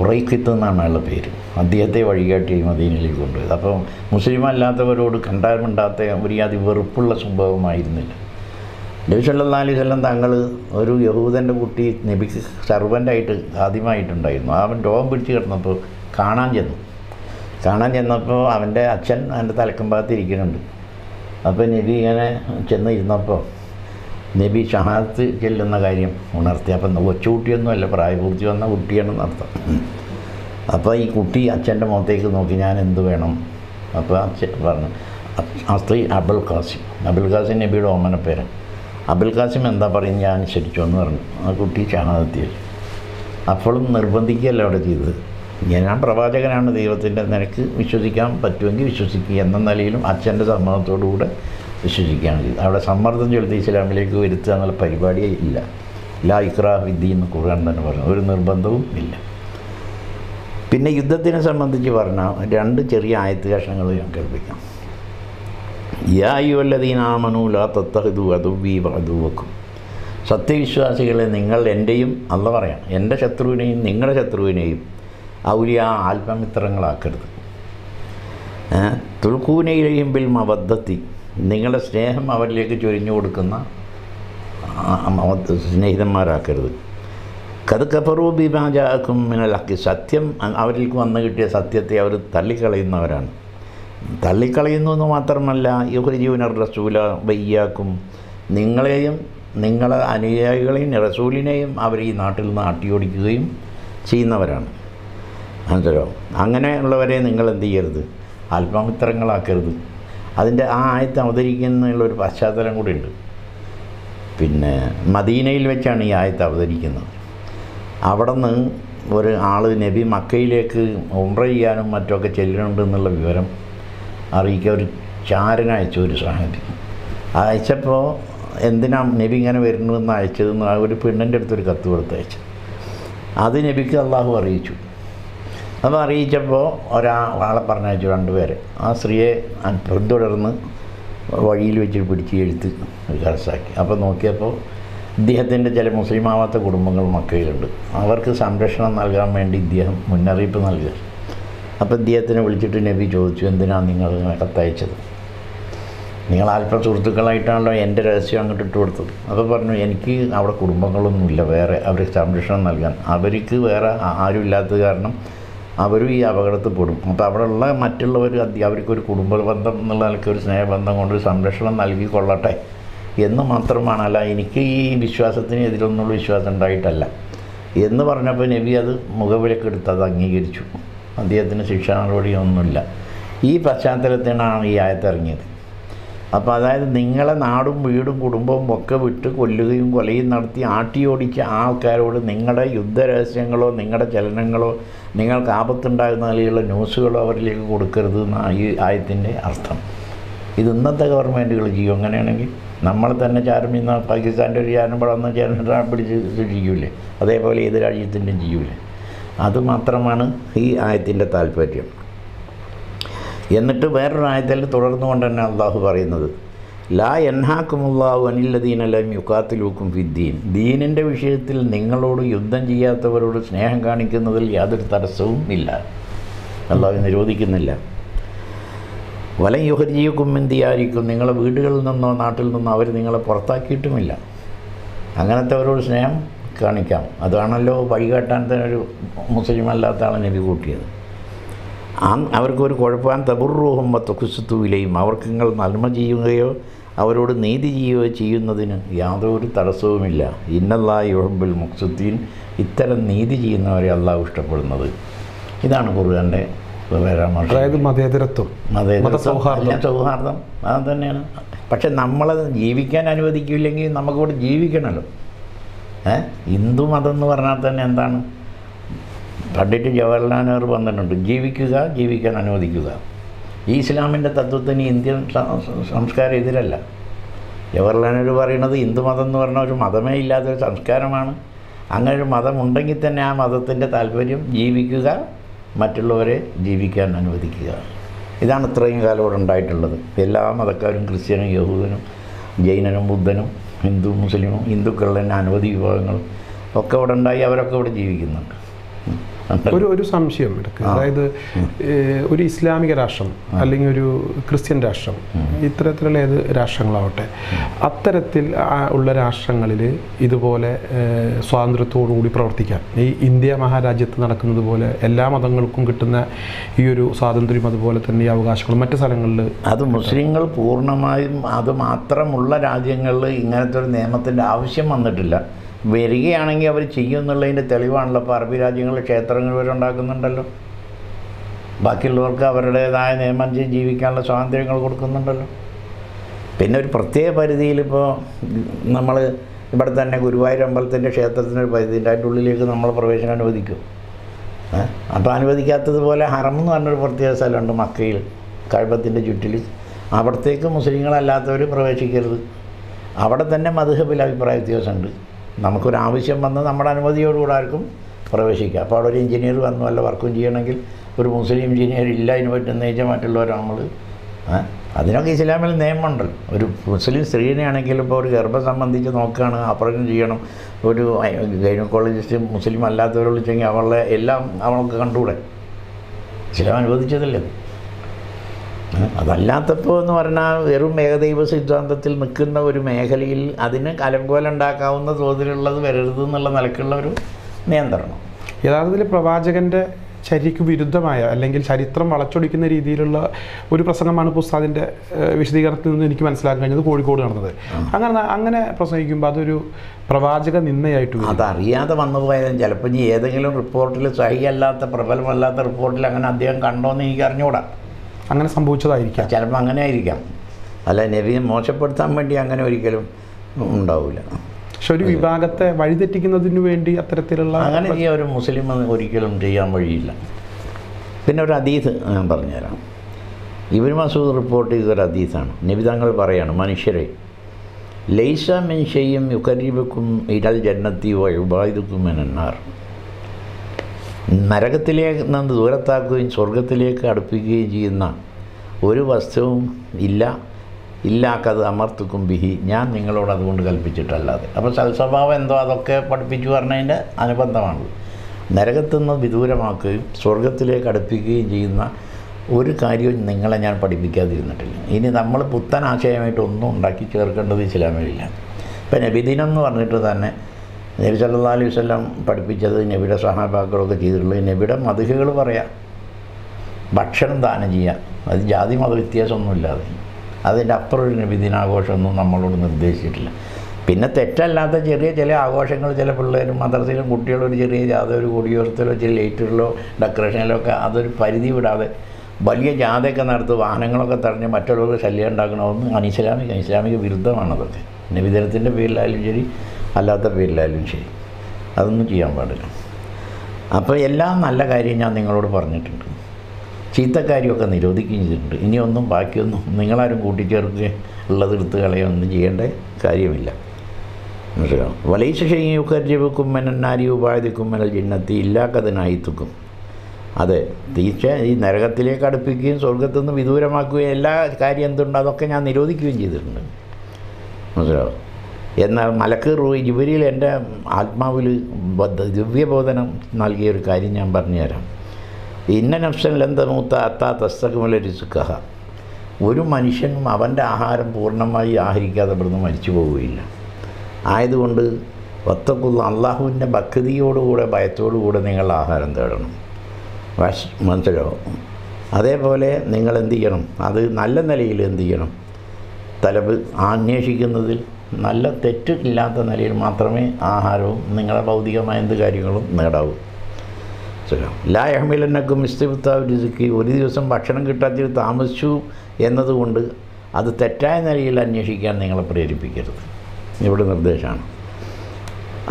ഉറൈഖിത്ത് എന്നാണ് അയാളുടെ പേര്. അദ്ദേഹത്തെ വഴികാട്ടി മദീനയിലേക്ക് കൊണ്ടുപോയത്. അപ്പോൾ മുസ്ലിം അല്ലാത്തവരോട് കണ്ടാമിണ്ടാത്ത ഒരു അതി വെറുപ്പുള്ള സ്വഭാവമായിരുന്നില്ല. നബി സല്ലല്ലാഹു അലൈഹി വസല്ലം തങ്ങൾ ഒരു യഹൂദൻ്റെ കുട്ടി നബിക്ക് സർവൻ്റായിട്ട് ആദ്യമായിട്ടുണ്ടായിരുന്നു. അവൻ രോഗം പിടിച്ച് കിടന്നപ്പോൾ കാണാൻ ചെന്നു. കാണാൻ ചെന്നപ്പോൾ അവൻ്റെ അച്ഛൻ അവൻ്റെ തലക്കമ്പാകത്ത് ഇരിക്കുന്നുണ്ട്. അപ്പോൾ നബി ഇങ്ങനെ ചെന്ന് ഇരുന്നപ്പോൾ നബി ഷഹാദത്ത് ചെല്ലുന്ന കാര്യം ഉണർത്തി. അപ്പം കൊച്ചുകുട്ടിയൊന്നുമല്ല, പ്രായപൂർത്തി വന്ന കുട്ടിയാണെന്ന് അർത്ഥം. അപ്പോൾ ഈ കുട്ടി അച്ഛൻ്റെ മുഖത്തേക്ക് നോക്കി ഞാൻ എന്ത് വേണം? അപ്പോൾ അച്ഛൻ പറഞ്ഞു ആ സ്ത്രീ അബുൽ ഖാസിം. അബുൽ ഖാസിം നബിയുടെ ഓമന പേരാണ്. അബുൽ ഖാസിം എന്താ പറയും, ഞാൻ അനുസരിച്ചു എന്ന് പറഞ്ഞു. ആ കുട്ടി ഷഹാദത്തിൽ അപ്പോഴും നിർബന്ധിക്കുകയല്ല അവിടെ ചെയ്തത്. ഞാൻ പ്രവാചകനാണ്, ദൈവത്തിൻ്റെ നിനക്ക് വിശ്വസിക്കാൻ പറ്റുമെങ്കിൽ വിശ്വസിക്കുക എന്ന നിലയിലും അച്ഛൻ്റെ സമ്മതത്തോടു കൂടെ വിശ്വസിക്കുകയാണ് ചെയ്തത്. അവിടെ സമ്മർദ്ദം ചെലുത്തി ഇസ്ലാമിലേക്ക് വരുത്തുക എന്നുള്ള പരിപാടിയേ ഇല്ല. ലാ ഇക്റാഹ ഫിദ്ദീൻ എന്ന് ഖുർആൻ തന്നെ പറഞ്ഞു, ഒരു നിർബന്ധവും ഇല്ല. പിന്നെ യുദ്ധത്തിനെ സംബന്ധിച്ച് പറഞ്ഞാൽ രണ്ട് ചെറിയ ആയത്ത് കഷ്ണങ്ങൾ ഞാൻ കേൾപ്പിക്കാം. യാ അയ്യുഹല്ലദീന ആമനൂ ലാ തത്തഖിദൂ അദുവ്വീ വഅദുവ്വക്കും, സത്യവിശ്വാസികളെ നിങ്ങൾ എൻ്റെയും, അല്ല പറയാം, എൻ്റെ ശത്രുവിനെയും നിങ്ങളുടെ ശത്രുവിനെയും ഔലിയാ, ആത്മമിത്രങ്ങളാക്കരുത്. തുൽഖൂനയിലെയും ബിൽ മവദ്ദത്തി, നിങ്ങളുടെ സ്നേഹം അവരിലേക്ക് ചൊരിഞ്ഞു കൊടുക്കുന്ന സ്നേഹിതന്മാരാക്കരുത്. കത് കഫറു ബിമാ ജാഅക്കും മിനൽ ഹഖ്, സത്യം അവരിലേക്ക് വന്നു കിട്ടിയ സത്യത്തെ അവർ തള്ളിക്കളയുന്നവരാണ്. തള്ളിക്കളയുന്നു എന്ന് മാത്രമല്ല യുഖ്രിജൂന റസൂല വയ്യാക്കും, നിങ്ങളെയും നിങ്ങളെ അനുയായികളെയും റസൂലിനെയും അവർ ഈ നാട്ടിൽ നിന്ന് ആട്ടിയോടിക്കുകയും ചെയ്യുന്നവരാണ്. മനസ്സിലോ, അങ്ങനെയുള്ളവരെ നിങ്ങൾ എന്ത് ചെയ്യരുത്, ആത്മമിത്രങ്ങളാക്കരുത്. അതിൻ്റെ ആ ആയത്ത് അവതരിക്കുന്നുള്ളൊരു പശ്ചാത്തലം കൂടി ഉണ്ട്. പിന്നെ മദീനയിൽ വെച്ചാണ് ഈ ആയത്ത് അവതരിക്കുന്നത്. അവിടെ നിന്ന് ഒരു ആൾ നബി മക്കയിലേക്ക് ഉംറ ചെയ്യാനും മറ്റുമൊക്കെ ചെല്ലുന്നുണ്ടെന്നുള്ള വിവരം അറിയിക്കുക ഒരു ചാരനയച്ചു, ഒരു സാഹചര്യം അയച്ചപ്പോൾ എന്തിനാ നബി ഇങ്ങനെ വരുന്നുവെന്ന് അയച്ചതെന്ന് ഒരു പെണ്ണിൻ്റെ അടുത്തൊരു കത്ത് കൊടുത്തയച്ചു. അത് നബിക്ക് അള്ളാഹു അറിയിച്ചു. അത് അറിയിച്ചപ്പോൾ ഒരാളെ പറഞ്ഞയച്ചു, രണ്ടുപേരെ. ആ സ്ത്രീയെ പിന്തുടർന്ന് വഴിയിൽ വെച്ചിട്ട് പിടിച്ച് എഴുത്ത് കരസാക്കി. അപ്പോൾ നോക്കിയപ്പോൾ ഇദ്ദേഹത്തിൻ്റെ ചില മുസ്ലിമാവാത്ത കുടുംബങ്ങൾ മക്കയിലുണ്ട്. അവർക്ക് സംരക്ഷണം നൽകാൻ വേണ്ടി ഇദ്ദേഹം മുന്നറിയിപ്പ് നൽകുക. അപ്പോൾ ഇദ്ദേഹത്തിനെ വിളിച്ചിട്ട് നബി ചോദിച്ചു, എന്തിനാണ് നിങ്ങൾ കത്തയച്ചത്? നിങ്ങൾ അല്പ സുഹൃത്തുക്കളായിട്ടാണല്ലോ എൻ്റെ രഹസ്യം അങ്ങോട്ട് ഇട്ട് കൊടുത്തത്. അപ്പോൾ പറഞ്ഞു, എനിക്ക് അവിടെ കുടുംബങ്ങളൊന്നുമില്ല, വേറെ അവർക്ക് സംരക്ഷണം നൽകാൻ, അവർക്ക് വേറെ ആരും ഇല്ലാത്തത് കാരണം അവരും ഈ അപകടത്തിൽ പെടും. അപ്പോൾ അവിടെയുള്ള മറ്റുള്ളവർ അവർക്കൊരു കുടുംബ ബന്ധം എന്നുള്ള നിലയ്ക്ക് ഒരു സ്നേഹബന്ധം കൊണ്ട് സംരക്ഷണം നൽകി കൊള്ളട്ടെ എന്ന് മാത്രമാണ്. അല്ല, എനിക്ക് ഈ വിശ്വാസത്തിന് എതിരൊന്നുള്ള വിശ്വാസം ഉണ്ടായിട്ടല്ല എന്ന് പറഞ്ഞപ്പോൾ നബി അത് മുഖവിലേക്ക് എടുത്ത് അത് അംഗീകരിച്ചു. അദ്ദേഹത്തിന് ശിക്ഷാ നടപടിയൊന്നുമില്ല. ഈ പശ്ചാത്തലത്തിനാണ് ഈ ആയത്തിറങ്ങിയത്. അപ്പോൾ അതായത് നിങ്ങളെ നാടും വീടും കുടുംബവും ഒക്കെ വിട്ട് കൊല്ലുകയും കൊലയും നടത്തി ആട്ടിയോടിച്ച ആൾക്കാരോട് നിങ്ങളുടെ യുദ്ധരഹസ്യങ്ങളോ നിങ്ങളുടെ ചലനങ്ങളോ നിങ്ങൾക്ക് ആപത്തുണ്ടാകുന്ന നിലയിലുള്ള ന്യൂസുകളോ അവരിലേക്ക് കൊടുക്കരുത് എന്നാണ് ഈ ആയത്തിൻ്റെ അർത്ഥം. ഇത് ഇന്നത്തെ ഗവൺമെൻറ്റുകൾ ചെയ്യും. അങ്ങനെയാണെങ്കിൽ നമ്മൾ തന്നെ ചാരം ഇന്ന് പാകിസ്ഥാൻ്റെ ഒരു ചാരം പടന്ന് ചേരാൻ പിടിച്ച് ചെയ്യൂലേ, അതേപോലെ ഏത് രാജ്യത്തിൻ്റെയും ചെയ്യൂലേ. അതുമാത്രമാണ് ഈ ആയത്തിൻ്റെ താല്പര്യം. എന്നിട്ട് വേറൊരു ആയത്തിൽ തുടർന്നുകൊണ്ട് തന്നെ അള്ളാഹു പറയുന്നത് ലാ യൻഹാകുമുല്ലാഹു അനിൽ ലദീന ലം യുഖാതിലൂകും ഫിദ്ദീൻ, ദീനിൻ്റെ വിഷയത്തിൽ നിങ്ങളോട് യുദ്ധം ചെയ്യാത്തവരോട് സ്നേഹം കാണിക്കുന്നതിൽ യാതൊരു തടസ്സവും ഇല്ല, അള്ളാഹു നിരോധിക്കുന്നില്ല. വലം യുഖ്രിജുകും മിൻ ദിയാരിക്കും, നിങ്ങളെ വീടുകളിൽ നിന്നോ നാട്ടിൽ നിന്നോ അവർ നിങ്ങളെ പുറത്താക്കിയിട്ടുമില്ല. അങ്ങനത്തെവരോട് സ്നേഹം കാണിക്കാം. അതാണല്ലോ വഴികാട്ടാൻ തന്നെ ഒരു മുസ്ലിം അല്ലാത്ത ആളെ നബി കൂട്ടിയത്. ആ അവർക്കൊരു കുഴപ്പാൻ തബുറൂഹും വത്തുഖുസ്തുവിലെയും, അവർക്ക് നിങ്ങൾ നന്മ ചെയ്യുകയോ അവരോട് നീതി ചെയ്യുകയോ ചെയ്യുന്നതിന് യാതൊരു തടസ്സവുമില്ല. ഇന്നല്ലാഹു യുഹിബ്ബുൽ മുഖ്സിതീൻ, ഇത്തരം നീതി ചെയ്യുന്നവരെ അള്ളാഹു ഇഷ്ടപ്പെടുന്നത്. ഇതാണ് ഖുർആൻ്റെ പരാമർശം. അതായത് മതേതരത്വം, മതസൗഹാർദ്ദം, സൗഹാർദ്ദം അത് തന്നെയാണ്. പക്ഷെ നമ്മളത് ജീവിക്കാൻ അനുവദിക്കില്ലെങ്കിൽ നമുക്കിവിടെ ജീവിക്കണമല്ലോ. ഏഹ് ഹിന്ദു മതം എന്ന് പറഞ്ഞാൽ തന്നെ എന്താണ്, പണ്ഡിറ്റ് ജവഹർലാൽ നെഹ്റു പറഞ്ഞിട്ടുണ്ട്, ജീവിക്കുക, ജീവിക്കാൻ അനുവദിക്കുക. ഈ ഇസ്ലാമിൻ്റെ തത്വത്തിന് ഇന്ത്യൻ സംസ്കാരം എതിരല്ല. ജവഹർലാൽ നെഹ്റു പറയുന്നത് ഹിന്ദുമതം എന്ന് പറഞ്ഞാൽ ഒരു മതമേ ഇല്ലാത്തൊരു സംസ്കാരമാണ്, അങ്ങനെ ഒരു മതമുണ്ടെങ്കിൽ തന്നെ ആ മതത്തിൻ്റെ താല്പര്യം ജീവിക്കുക, മറ്റുള്ളവരെ ജീവിക്കാൻ അനുവദിക്കുക. ഇതാണ് ഇത്രയും കാലം ഇവിടെ ഉണ്ടായിട്ടുള്ളത്. എല്ലാ മതക്കാരും ക്രിസ്ത്യനും യഹൂദനും ജൈനനും ബുദ്ധനും ഹിന്ദു മുസ്ലിമും ഹിന്ദുക്കളിൽ തന്നെ അനവധി വിഭാഗങ്ങളും ഒക്കെ ഇവിടെ ഉണ്ടായി, അവരൊക്കെ ഇവിടെ ജീവിക്കുന്നുണ്ട്. ഒരു ഒരു സംശയം എടുക്കുക, അതായത് ഒരു ഇസ്ലാമിക രാഷ്ട്രം അല്ലെങ്കിൽ ഒരു ക്രിസ്ത്യൻ രാഷ്ട്രം, ഇത്തരത്തിലുള്ള ഏത് രാഷ്ട്രങ്ങളാവട്ടെ, അത്തരത്തിൽ ഉള്ള രാഷ്ട്രങ്ങളിൽ ഇതുപോലെ സ്വാതന്ത്ര്യത്തോടുകൂടി പ്രവർത്തിക്കാൻ, ഈ ഇന്ത്യ മഹാരാജ്യത്ത് നടക്കുന്നത് പോലെ എല്ലാ മതങ്ങൾക്കും കിട്ടുന്ന ഈ ഒരു സ്വാതന്ത്ര്യം, അതുപോലെ തന്നെ ഈ അവകാശങ്ങളും മറ്റു സ്ഥലങ്ങളിൽ, അത് മുസ്ലിങ്ങൾ പൂർണ്ണമായും അത് മാത്രമുള്ള രാജ്യങ്ങളിൽ ഇങ്ങനത്തെ ഒരു നിയമത്തിൻ്റെ ആവശ്യം വന്നിട്ടില്ല. വരികയാണെങ്കിൽ അവർ ചെയ്യുമെന്നുള്ളതിൻ്റെ തെളിവാണല്ലോ ഇപ്പോൾ അറബി രാജ്യങ്ങളിൽ ക്ഷേത്രങ്ങൾ വരെ ഉണ്ടാക്കുന്നുണ്ടല്ലോ. ബാക്കിയുള്ളവർക്ക് അവരുടേതായ നിയമം ചെയ്ത് ജീവിക്കാനുള്ള സ്വാതന്ത്ര്യങ്ങൾ കൊടുക്കുന്നുണ്ടല്ലോ. പിന്നെ ഒരു പ്രത്യേക പരിധിയിലിപ്പോൾ നമ്മൾ ഇവിടെ തന്നെ ഗുരുവായൂർ അമ്പലത്തിൻ്റെ ക്ഷേത്രത്തിനൊരു പരിധിൻ്റെ അതിൻ്റെ ഉള്ളിലേക്ക് നമ്മൾ പ്രവേശനം അനുവദിക്കും. അപ്പോൾ അനുവദിക്കാത്തതുപോലെ ഹറം എന്ന് പറഞ്ഞൊരു പ്രത്യേക സ്ഥലമുണ്ട് മക്കയിൽ, കഴബത്തിൻ്റെ ചുറ്റിൽ. അവിടത്തേക്ക് മുസ്ലിങ്ങളല്ലാത്തവർ പ്രവേശിക്കരുത്. അവിടെ തന്നെ മദ്ഹബിൽ അഭിപ്രായ വ്യത്യാസമുണ്ട്. നമുക്കൊരാവശ്യം വന്ന് നമ്മുടെ അനുമതിയോടുകൂടെ ആർക്കും പ്രവേശിക്കുക. അപ്പോൾ അവിടെ ഒരു എഞ്ചിനീയർ വന്നു വല്ല വർക്കും ചെയ്യണമെങ്കിൽ ഒരു മുസ്ലിം എഞ്ചിനീയർ ഇല്ല അതിന് പറ്റുന്ന വെച്ചാൽ മറ്റുള്ളവരാണ് നമ്മൾ. അതിനൊക്കെ ഇസ്ലാമിൽ നിയമമുണ്ടല്ലോ. ഒരു മുസ്ലിം സ്ത്രീനെയാണെങ്കിൽ ഇപ്പോൾ ഒരു ഗർഭം സംബന്ധിച്ച് നോക്കുകയാണ്, ഓപ്പറേഷൻ ചെയ്യണം. ഒരു ഗൈനക്കോളജിസ്റ്റ് മുസ്ലിം അല്ലാത്തവരെ വിളിച്ചെങ്കിൽ അവളെ എല്ലാം അവൾക്ക് കണ്ടുകൂടെ? ഇസ്ലാം അനുവദിച്ചതല്ലേ. അതല്ലാത്തപ്പോൾ എന്ന് പറഞ്ഞാൽ വെറും ഏകദൈവ സിദ്ധാന്തത്തിൽ നിൽക്കുന്ന ഒരു മേഖലയിൽ അതിന് കലങ്കോലം ഉണ്ടാക്കാവുന്ന തോതിലുള്ളത് വരരുത് എന്നുള്ള നിലക്കുള്ള ഒരു നിയന്ത്രണം. യഥാർത്ഥത്തിൽ പ്രവാചകൻ്റെ ചര്യയ്ക്ക് വിരുദ്ധമായ അല്ലെങ്കിൽ ചരിത്രം വളച്ചൊടിക്കുന്ന രീതിയിലുള്ള ഒരു പ്രസംഗമാണ് ഉസ്താദിൻ്റെ വിശദീകരണത്തിൽ നിന്ന് എനിക്ക് മനസ്സിലാക്കാൻ കഴിഞ്ഞത് കോഴിക്കോട് നടന്നത്. അങ്ങനെ അങ്ങനെ പ്രസംഗിക്കുമ്പോൾ അതൊരു പ്രവാചക നിന്ദയായിട്ട്, അതറിയാതെ വന്നുപോയതും ചിലപ്പോൾ ഇനി ഏതെങ്കിലും റിപ്പോർട്ടിൽ സഹിയല്ലാത്ത പ്രബലമല്ലാത്ത റിപ്പോർട്ടിൽ അങ്ങനെ അദ്ദേഹം കണ്ടോയെന്ന് എനിക്ക് അറിഞ്ഞുകൂടാ. അങ്ങനെ സംഭവിച്ചതായിരിക്കാം, ചിലപ്പോൾ അങ്ങനെ ആയിരിക്കാം. അല്ല, നബിയെ മോശപ്പെടുത്താൻ വേണ്ടി അങ്ങനെ ഒരിക്കലും ഉണ്ടാവില്ല. പക്ഷെ ഒരു വിഭാഗത്തെ വഴിതെറ്റിക്കുന്നതിന് വേണ്ടി അത്തരത്തിലുള്ള അങ്ങനെ ചെയ്യാൻ ഒരു മുസ്ലിം ഒരിക്കലും ചെയ്യാൻ വഴിയില്ല. പിന്നെ ഒരു ഹദീസ് ഞാൻ പറഞ്ഞുതരാം. ഇബ്നു മസൂദ് റിപ്പോർട്ട് ചെയ്തൊരു ഹദീസാണ്. നബി തങ്ങൾ പറയാണ്, മനുഷ്യരെ, ലൈസ മിൻ ശൈഇൻ യുഖരീബുക്കും ഇലൽ ജന്നത്തി വ യുബായിദുക്കും മിനന്നാർ, നരകത്തിലേക്ക് നിന്ന് ദൂരത്താക്കുകയും സ്വർഗത്തിലേക്ക് അടുപ്പിക്കുകയും ചെയ്യുന്ന ഒരു വസ്തുവും ഇല്ല, ഇല്ലാക്കത് അമർത്തുക്കും ബിഹി, ഞാൻ നിങ്ങളോട് അതുകൊണ്ട് കൽപ്പിച്ചിട്ടല്ലാതെ. അപ്പോൾ സൽസ്വഭാവം എന്തോ അതൊക്കെ പഠിപ്പിച്ചു പറഞ്ഞതിൻ്റെ അനുബന്ധമാണത്. നരകത്തിൽ നിന്ന് വിദൂരമാക്കുകയും സ്വർഗത്തിലേക്ക് അടുപ്പിക്കുകയും ചെയ്യുന്ന ഒരു കാര്യവും നിങ്ങളെ ഞാൻ പഠിപ്പിക്കാതിരുന്നിട്ടില്ല. ഇനി നമ്മൾ പുത്തൻ ആശയമായിട്ട് ഒന്നും ഉണ്ടാക്കി ചേർക്കേണ്ടത് ഇസ്ലാമിലില്ല. ഇപ്പം നബിദിനം എന്ന് പറഞ്ഞിട്ട് തന്നെ നബി സല്ലല്ലാഹു അലൈഹി വസല്ലം പഠിപ്പിച്ചത് നബിയുടെ സഹാബാക്കളൊക്കെ ചെയ്തിട്ടുള്ളത് നബിയുടെ മദ്ഹുകൾ പറയാം, ഭക്ഷണം ദാനം ചെയ്യാം, അത് ജാതി മത വ്യത്യാസമൊന്നുമില്ലാതെ. അതിൻ്റെ അപ്പുറം ഒരു നബിദിനാഘോഷമൊന്നും നമ്മളോട് നിർദ്ദേശിച്ചിട്ടില്ല. പിന്നെ തെറ്റല്ലാത്ത ചെറിയ ചില ആഘോഷങ്ങൾ, ചില പിള്ളേരും മദ്രസയിലും കുട്ടികളും ഒരു ചെറിയ ജാഥയൊരു കൊടിയോരത്തിലോ ചില ലൈറ്റുകളിലോ ഡെക്കറേഷനിലോ ഒക്കെ അതൊരു പരിധി വിടാതെ വലിയ ജാഥയൊക്കെ നടത്തി വാഹനങ്ങളൊക്കെ തടഞ്ഞ് മറ്റുള്ളവർക്ക് ശല്യം ഉണ്ടാക്കണമെന്ന് അനിസ്ലാമിക ഇസ്ലാമിക വിരുദ്ധമാണതൊക്കെ. നബിദിനത്തിൻ്റെ പേരിലായാലും ശരി അല്ലാത്ത പേരിലായാലും ശരി, അതൊന്നും ചെയ്യാൻ പാടില്ല. അപ്പോൾ എല്ലാ നല്ല കാര്യം ഞാൻ നിങ്ങളോട് പറഞ്ഞിട്ടുണ്ട്, ചീത്തക്കാര്യമൊക്കെ നിരോധിക്കുകയും ചെയ്തിട്ടുണ്ട്. ഇനിയൊന്നും ബാക്കിയൊന്നും നിങ്ങളാരും കൂട്ടിച്ചേർക്കുകയും ഉള്ളതെടുത്ത് കളയുകയോ ഒന്നും ചെയ്യേണ്ട കാര്യമില്ല. മനസ്സിലാവും. വലൈസ ശൈഇൻ യുഖരീബുക്കും മിനന്നാരി വ യുബായിദുക്കും മിനൽ ജന്നത്തി ഇല്ലാ കദ് നഹയ്തുക്കും അതെ, തീർച്ച ഈ നരകത്തിലേക്ക് അടുപ്പിക്കുകയും സ്വർഗത്തു നിന്ന് വിദൂരമാക്കുകയും എല്ലാ കാര്യം എന്തുണ്ട് അതൊക്കെ ഞാൻ നിരോധിക്കുകയും ചെയ്തിട്ടുണ്ട്. മനസ്സിലാവും? എന്നാൽ മലക്കൂർ റൂഹ് ജിബ്രീൽ എൻ്റെ ആത്മാവിൽ ദിവ്യബോധനം നൽകിയൊരു കാര്യം ഞാൻ പറഞ്ഞുതരാം. ഇന്ന നഫ്സൻ ലൻ തമൂത ഹത്താ തസ്തക്മില റിസ്ഖഹ, ഒരു മനുഷ്യനും അവൻ്റെ ആഹാരം പൂർണ്ണമായി ആഹരിക്കാതെ ഇവിടുന്ന് മരിച്ചു പോവുകയില്ല. ആയതുകൊണ്ട് വത്തഖുള്ള, അള്ളാഹുവിൻ്റെ ഭക്തിയോടുകൂടെ ഭയത്തോടുകൂടെ നിങ്ങൾ ആഹാരം തേടണം. വശ് മനസ്സിലാവും? അതേപോലെ നിങ്ങൾ എന്തു ചെയ്യണം, അത് നല്ല നിലയിൽ എന്തു ചെയ്യണം, തലബ് അന്വേഷിക്കുന്നതിൽ നല്ല തെറ്റ് ഇല്ലാത്ത നിലയിൽ മാത്രമേ ആഹാരവും നിങ്ങളുടെ ഭൗതികമായ എന്ത് കാര്യങ്ങളും നേടാവൂ. ലാ യഹ്മിലന്നക്കും ഇസ്തിഫ്താവ് രുസുക്കി, ഒരു ദിവസം ഭക്ഷണം കിട്ടാത്തിൽ താമസിച്ചു എന്നതുകൊണ്ട് അത് തെറ്റായ നിലയിൽ അന്വേഷിക്കാൻ നിങ്ങളെ പ്രേരിപ്പിക്കരുത്. ഇവിടെ നിർദ്ദേശമാണ്.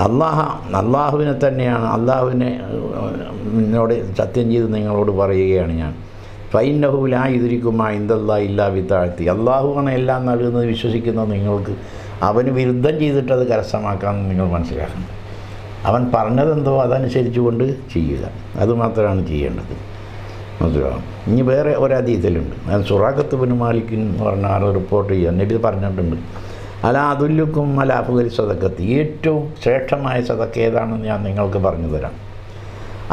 അള്ളാഹ് അള്ളാഹുവിനെ തന്നെയാണ്, അള്ളാഹുവിനെ എന്നോട് സത്യം ചെയ്ത് നിങ്ങളോട് പറയുകയാണ് ഞാൻ. ഫൈനഹു ലാ യുദ്രികുമാ ഇന്ദല്ലാ ഇല്ലാ ബിതാഅത്തി, അള്ളാഹുവാണ് എല്ലാം നൽകുന്നത് വിശ്വസിക്കുന്ന നിങ്ങൾക്ക് അവന് വിരുദ്ധം ചെയ്തിട്ടത് കരസ്ഥമാക്കാമെന്ന് നിങ്ങൾ മനസ്സിലാക്കണം. അവൻ പറഞ്ഞതെന്തോ അതനുസരിച്ച് കൊണ്ട് ചെയ്യുക, അതുമാത്രമാണ് ചെയ്യേണ്ടത്. മനസ്സിലാവും? ഇനി വേറെ ഒരു ഹദീസിലുണ്ട്, ഞാൻ സുറാഖത്ത് ബിൻ മാലിക് എന്ന് പറഞ്ഞ ആൾ റിപ്പോർട്ട് ചെയ്യുക, നബി പറഞ്ഞിട്ടുണ്ട്, അല അതുല്യക്കും അല അഫ്ഗൽ സദക്കത്ത്, ഏറ്റവും ശ്രേഷ്ഠമായ സദക്ക ഏതാണെന്ന് ഞാൻ നിങ്ങൾക്ക് പറഞ്ഞു തരാം.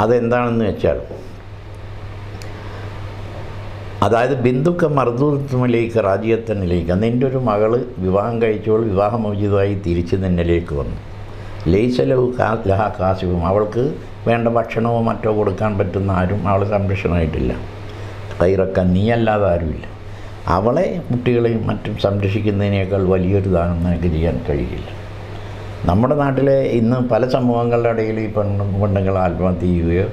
അതെന്താണെന്ന് വെച്ചാൽ, അതായത് ബിന്ദുക്ക മർദൂത്തുമിലേക്ക് റാജിയത്തിനിലേക്ക്, നിൻ്റെ ഒരു മകൾ വിവാഹം കഴിച്ചോൾ വിവാഹമോചിതമായി തിരിച്ച് നിന്നിലേക്ക് വന്നു. ലൈസലഹു ലഹ കാസിഫും, അവൾക്ക് വേണ്ട ഭക്ഷണമോ മറ്റോ കൊടുക്കാൻ പറ്റുന്ന ആരും അവൾ സംരക്ഷണമായിട്ടില്ല. കൈറക്കാൻ നീയല്ലാതെ ആരുമില്ല. അവളെ കുട്ടികളെയും മറ്റും സംരക്ഷിക്കുന്നതിനേക്കാൾ വലിയൊരു ദാനം നിനക്ക് ചെയ്യാൻ കഴിയില്ല. നമ്മുടെ നാട്ടിലെ ഇന്ന് പല സമൂഹങ്ങളുടെ ഇടയിൽ ഈ പെണ്ണു പെണ്ണുങ്ങൾ ആത്മഹത്യ ചെയ്യുകയോ